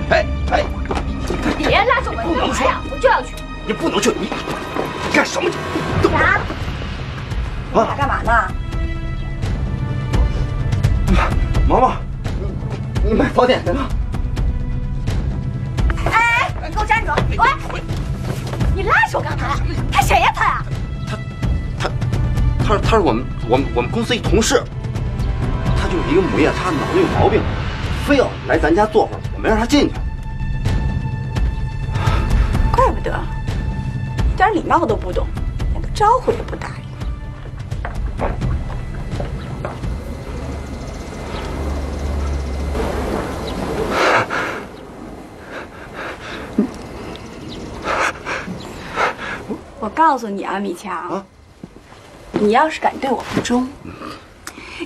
哎哎，你别拉着我，你干嘛呀？我就要去。你不能去，你你干什么去？你干嘛？你俩干嘛呢？毛毛。 你买早点去了？哎哎，你给我站住！喂，你拉手干嘛？他谁呀他呀？他他他他是我们我们我们公司一同事，他就是一个母夜叉，脑子有毛病，非要来咱家坐会儿，我没让他进去。怪不得，点礼貌都不懂，连个招呼也不打。 我告诉你啊，米强，啊、你要是敢对我不忠，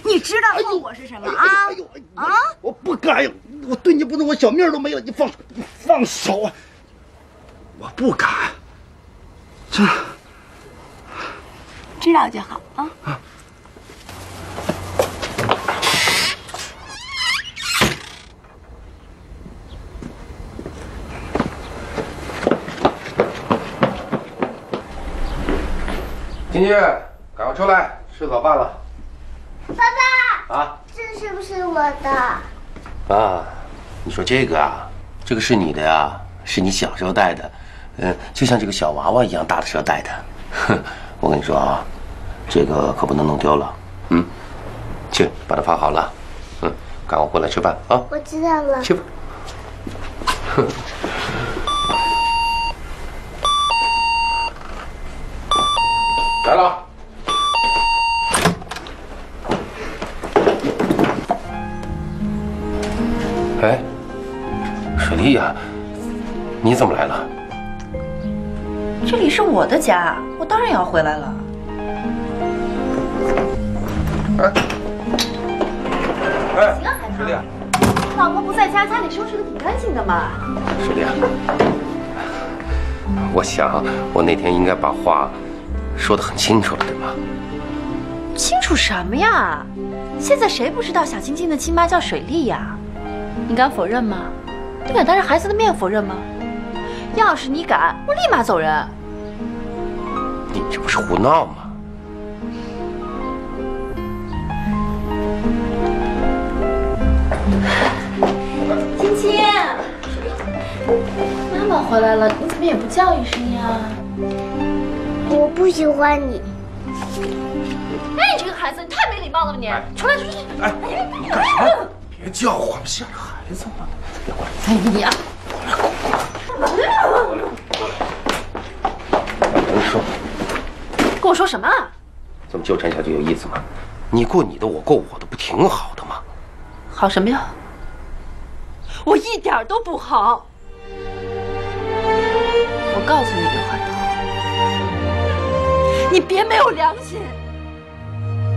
你知道后果是什么啊？哎呦哎呦哎呦哎呦啊！我不敢，我对你不忠，我小命都没了。你放手，你放手啊！我不敢，真的。知道就好啊。啊 金玉，赶快出来，吃早饭了。爸爸啊，这是不是我的？啊，你说这个啊，这个是你的呀，是你小时候戴的，嗯，就像这个小娃娃一样大的时候戴的。哼，我跟你说啊，这个可不能弄丢了。嗯，去把它放好了。嗯，赶快过来吃饭啊。我知道了。去吧。哼。 来了，哎，水莉呀，你怎么来了？这里是我的家，我当然要回来了。哎，哎，水莉，老婆不在家，家里收拾的挺干净的嘛。水莉，我想我那天应该把话。 说得很清楚了，对吗？清楚什么呀？现在谁不知道小青青的亲妈叫水莉呀？你敢否认吗？你敢当着孩子的面否认吗？要是你敢，我立马走人。你这不是胡闹吗？ 青青，妈妈回来了，你怎么也不叫一声呀？我不喜欢你。哎，你这个孩子，你太没礼貌了吧你！出来出去！哎，你干什么？别叫唤，不吓着孩子吗？过来，哎你啊！过来，过来，过来，过来！跟我说，跟我说什么？这么纠缠下去有意思吗？你过你的，我过我的，不挺好的吗？ 好什么呀？我一点都不好。我告诉你，刘海涛，你别没有良心！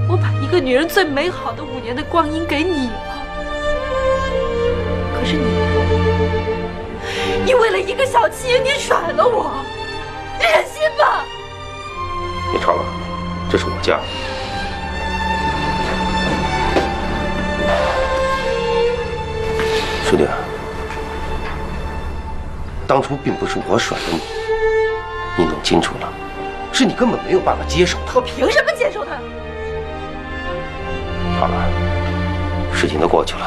我把一个女人最美好的五年的光阴给你了，可是你，你为了一个小妾，你甩了我，你忍心吗？别吵了，这是我家。 兄弟，当初并不是我甩了你，你弄清楚了，是你根本没有办法接受他。我凭什么接受他？好了，事情都过去了，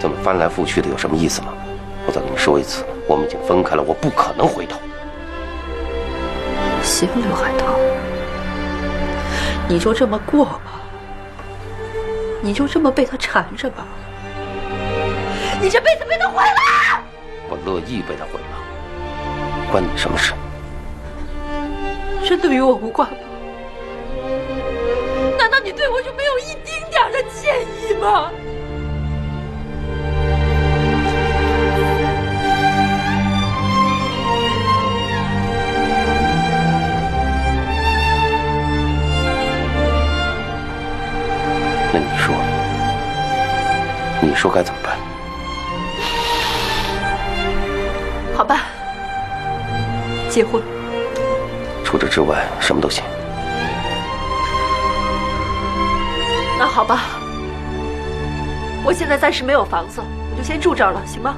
咱们翻来覆去的有什么意思吗？我再跟你说一次，我们已经分开了，我不可能回头。行，刘海涛，你就这么过吧，你就这么被他缠着吧。 你这辈子被他毁了！我乐意被他毁了，关你什么事？真的与我无关吗？难道你对我就没有一丁点儿的歉意吗？那你说，你说该怎么办？ 好吧，结婚。除这之外，什么都行。那好吧，我现在暂时没有房子，我就先住这儿了，行吗？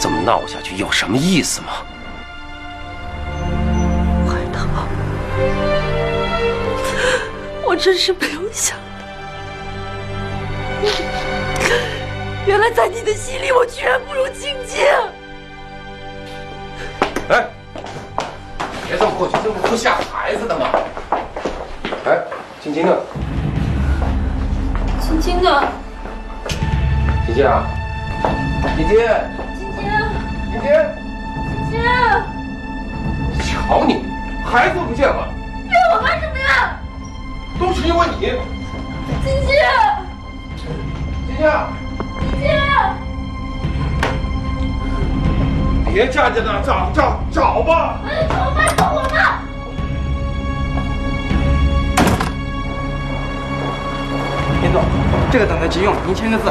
这么闹下去有什么意思吗？海棠，我真是没有想到。 原来在你的心里，我居然不如青青。哎，别这么过去，这不吓孩子的吗？哎，青青呢？青青呢？姐姐啊，姐姐，青青，姐姐，青青，瞧你，孩子都不见了。怨我干什么呀？都是因为你。青青，姐姐。 别站在那儿找找找吧！哎，找吧，找我吧！林总，这个等待急用，您签个字。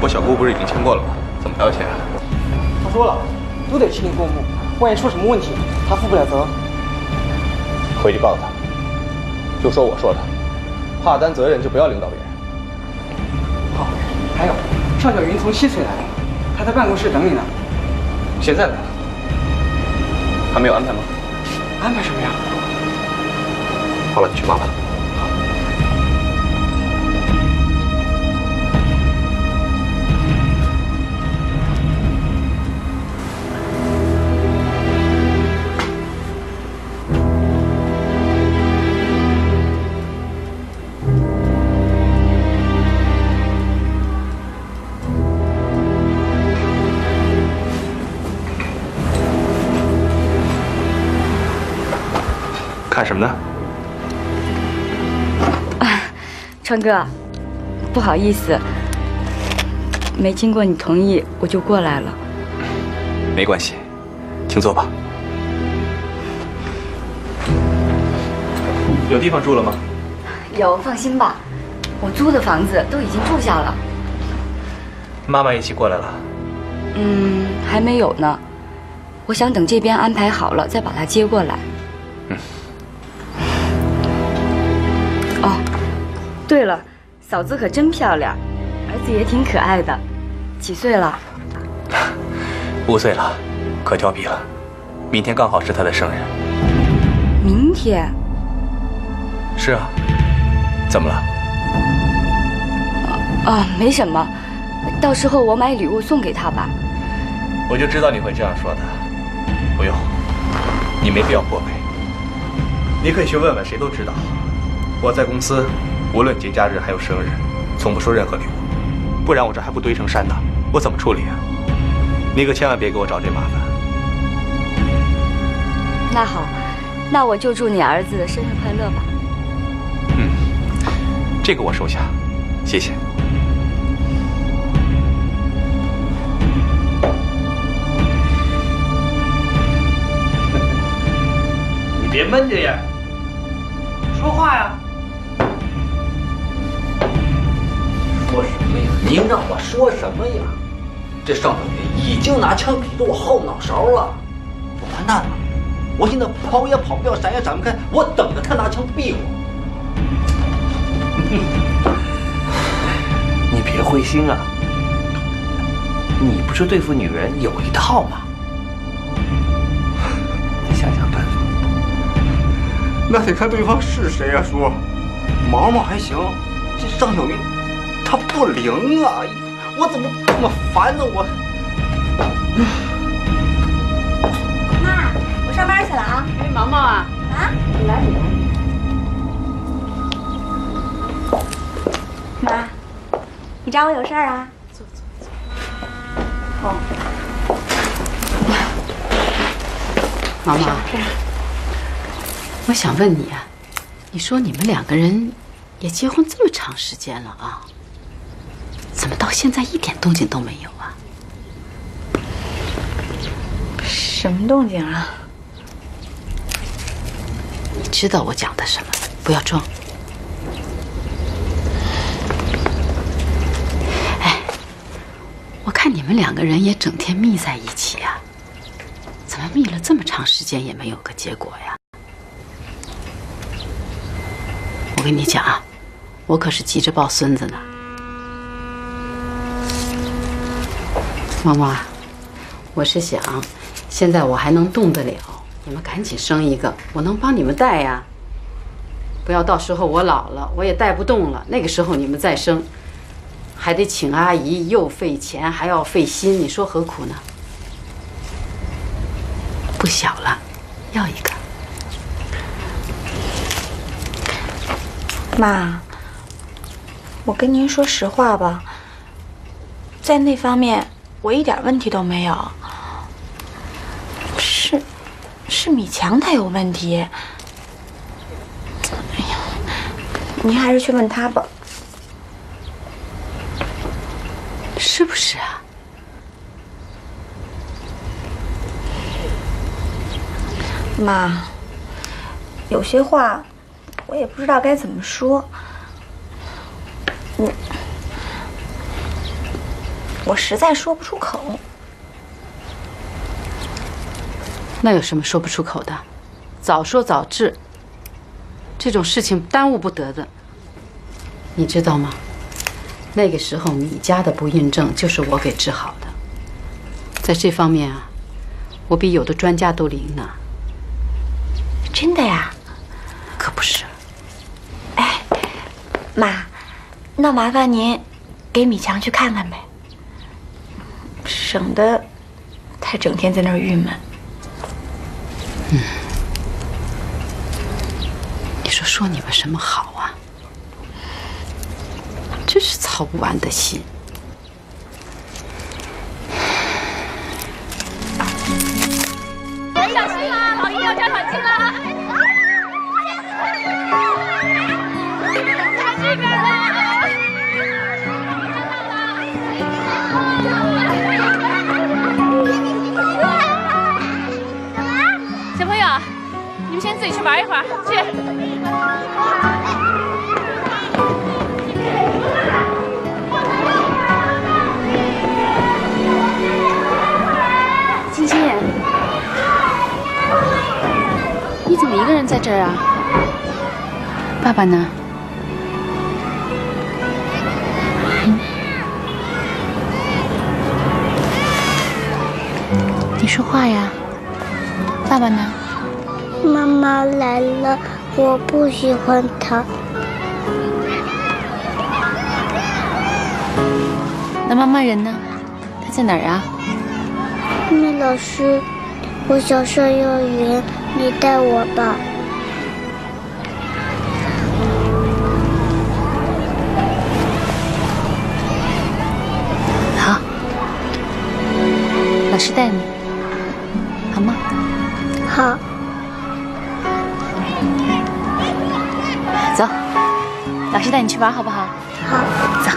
我小姑不是已经签过了吗？怎么还要签啊？他说了，都得亲临过目，万一出什么问题，他负不了责。回去告诉他，就说我说的，怕担责任就不要领导别人。 好，还有，邵小云从西翠来了，她在办公室等你呢。现在来了，还没有安排吗？安排什么呀？好了，你去忙吧。好。干什么呢？啊，川哥，不好意思，没经过你同意我就过来了。没关系，请坐吧。有地方住了吗？有，放心吧，我租的房子都已经住下了。妈妈一起过来了？嗯，还没有呢。我想等这边安排好了再把她接过来。嗯。哦，对了，嫂子可真漂亮，儿子也挺可爱的，几岁了？五岁了，可调皮了。明天刚好是他的生日。明天？是啊，怎么了？啊，没什么，到时候我买礼物送给他吧。我就知道你会这样说的。不用，你没必要破费。你可以去问问，谁都知道。 我在公司，无论节假日还有生日，从不收任何礼物，不然我这还不堆成山呢，我怎么处理啊？你可千万别给我找这麻烦。那好，那我就祝你儿子生日快乐吧。嗯，这个我收下，谢谢。你别闷着呀，说话呀！ 说什么呀？您让我说什么呀？这尚本云已经拿枪抵住我后脑勺了，我完蛋了！我现在跑也跑不掉，闪也闪不开，我等着他拿枪毙我。你别灰心啊！你不是对付女人有一套吗？你想想办法。那得看对方是谁啊，叔。毛毛还行，这尚小云。 他不灵啊！我怎么这么烦呢？我妈，我上班去了啊！哎，毛毛啊！啊，你来，你来。妈，你找我有事儿啊？坐坐坐。哦。毛毛，我想问你啊，你说你们两个人也结婚这么长时间了啊？ 怎么到现在一点动静都没有啊？什么动静啊？你知道我讲的什么？不要装。哎，我看你们两个人也整天密在一起啊，怎么密了这么长时间也没有个结果呀？我跟你讲啊，我可是急着抱孙子呢。 毛毛啊，我是想，现在我还能动得了，你们赶紧生一个，我能帮你们带呀。不要到时候我老了，我也带不动了，那个时候你们再生，还得请阿姨，又费钱还要费心，你说何苦呢？不小了，要一个。妈，我跟您说实话吧，在那方面。 我一点问题都没有，是，是米强他有问题。哎呀，您还是去问他吧。是不是啊？妈，有些话我也不知道该怎么说。我。 我实在说不出口。那有什么说不出口的？早说早治，这种事情耽误不得的。你知道吗？那个时候你家的不孕症就是我给治好的。在这方面啊，我比有的专家都灵呢。真的呀？可不是。哎，妈，那麻烦您给米强去看看呗。 省得他整天在那儿郁闷。嗯，你说说你们什么好啊？真是操不完的心。小心啊，老爷要站喘气了。 你们先自己去玩一会儿，去。欣欣，你怎么一个人在这儿啊？爸爸呢？你说话呀！爸爸呢？妈妈来了，我不喜欢她。那妈妈人呢？她在哪儿啊？那老师，我想上幼儿园，你带我吧。 老师带你，好吗？好，走，老师带你去玩好不好？好，走。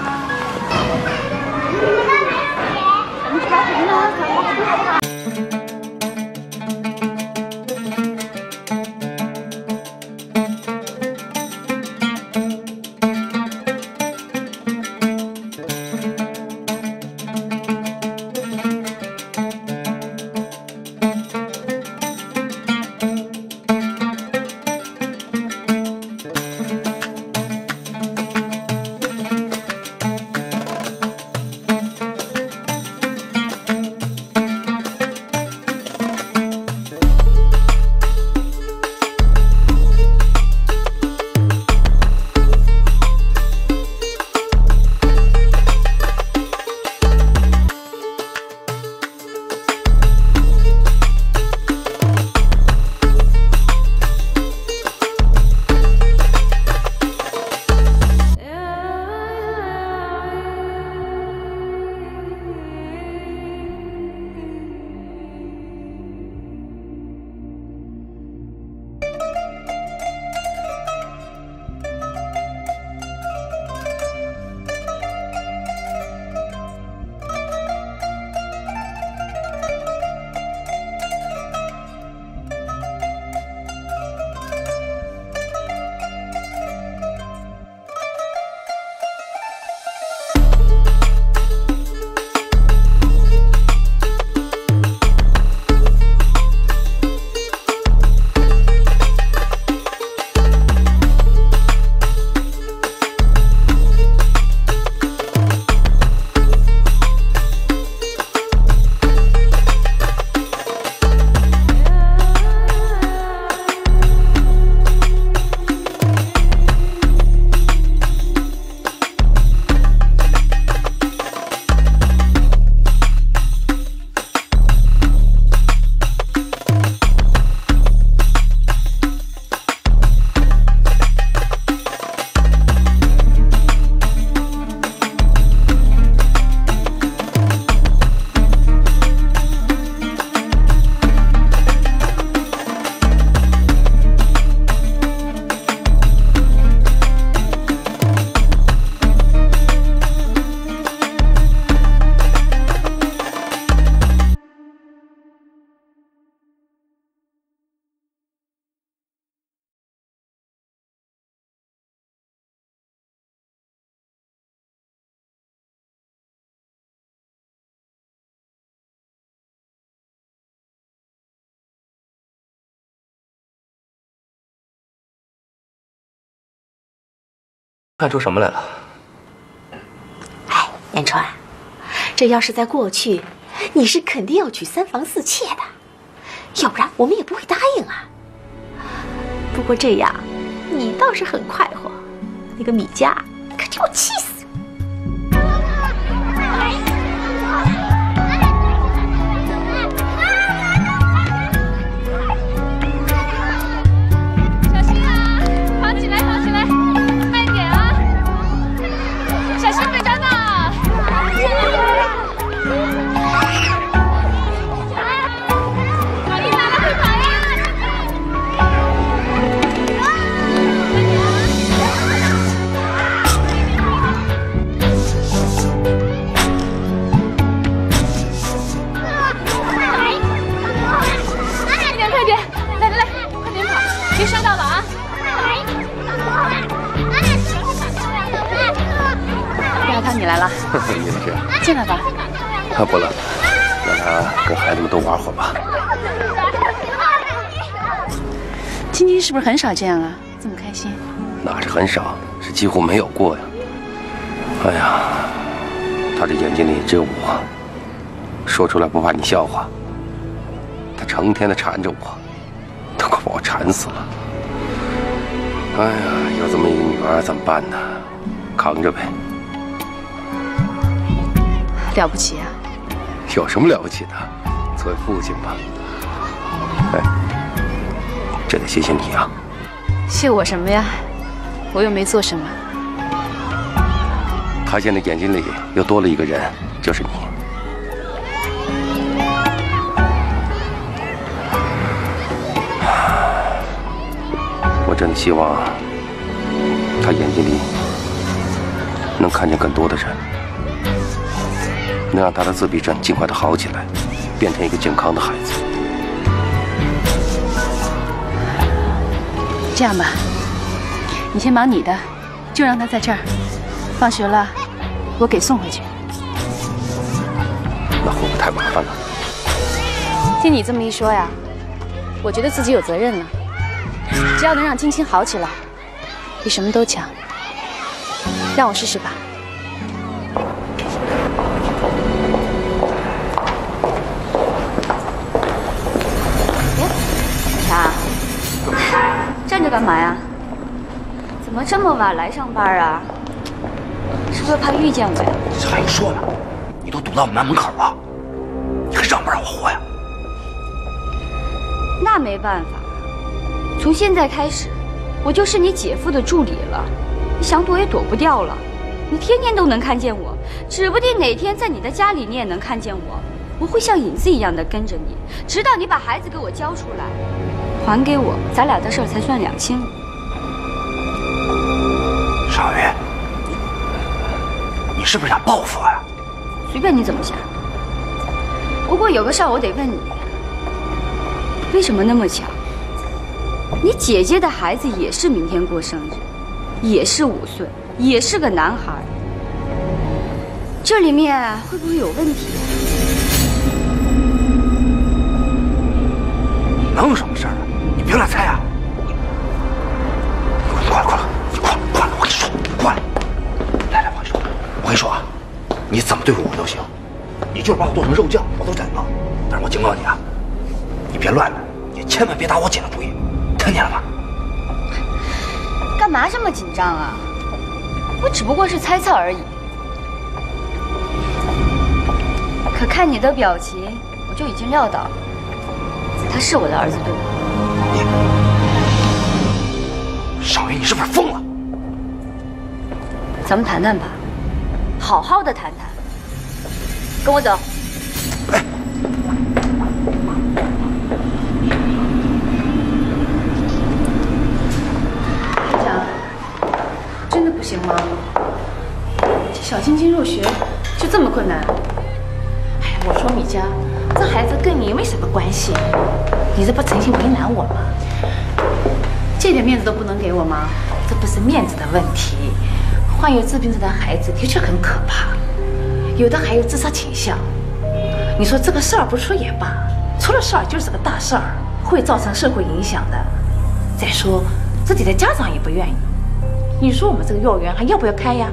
看出什么来了？哎，言川，这要是在过去，你是肯定要娶三房四妾的，要不然我们也不会答应啊。不过这样，你倒是很快活，那个米家可给我气死！ 你也是，进来吧。啊，不了，让他跟孩子们都玩会吧。今天是不是很少这样啊？这么开心？哪是很少，是几乎没有过呀。哎呀，他这眼睛里只有我，说出来不怕你笑话，他成天的缠着我，都快把我缠死了。哎呀，有这么一个女儿怎么办呢？扛着呗。了不起啊？有什么了不起的？作为父亲吧。哎，这得谢谢你啊。谢我什么呀？我又没做什么。他现在眼睛里又多了一个人，就是你。 真的希望他眼睛里能看见更多的人，能让他的自闭症尽快的好起来，变成一个健康的孩子。这样吧，你先忙你的，就让他在这儿。放学了，我给送回去。那会不会太麻烦了？听你这么一说呀，我觉得自己有责任了。 只要能让青青好起来，比什么都强。让我试试吧。哎，啥？站着干嘛呀？怎么这么晚来上班啊？是不是怕遇见我呀？你这还用说吗？你都堵到我们家门口了，你还让不让我活呀？那没办法。 从现在开始，我就是你姐夫的助理了，你想躲也躲不掉了。你天天都能看见我，指不定哪天在你的家里你也能看见我。我会像影子一样的跟着你，直到你把孩子给我交出来，还给我，咱俩的事儿才算两清。少云，你是不是想报复我呀？随便你怎么想。不过有个事儿我得问你，为什么那么巧？ 你姐姐的孩子也是明天过生日，也是五岁，也是个男孩。这里面会不会有问题？能有什么事儿啊？你别乱猜啊！你过来，过来，你过来，过来！我跟你说，你过来！来来，我跟你说，我跟你说啊，你怎么对付我都行，你就是把我剁成肉酱，我都忍了。但是我警告你啊，你别乱来，也千万别打我姐的主意。 听见了吗？干嘛这么紧张啊？我只不过是猜测而已。可看你的表情，我就已经料到了，他是我的儿子，对吧？你，少云，你是不是疯了？咱们谈谈吧，好好的谈谈。跟我走。哎。 不行吗？这小青青入学就这么困难？哎呀，我说米佳，这孩子跟你没什么关系，你这不成心为难我吗？这点面子都不能给我吗？这不是面子的问题，患有自闭症的孩子的确很可怕，有的还有自杀倾向。你说这个事儿不出也罢，出了事儿就是个大事儿，会造成社会影响的。再说自己的家长也不愿意。 你说我们这个幼儿园还要不要开呀？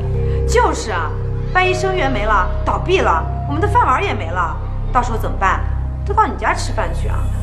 就是啊，万一生源没了，倒闭了，我们的饭碗也没了，到时候怎么办？都到你家吃饭去啊！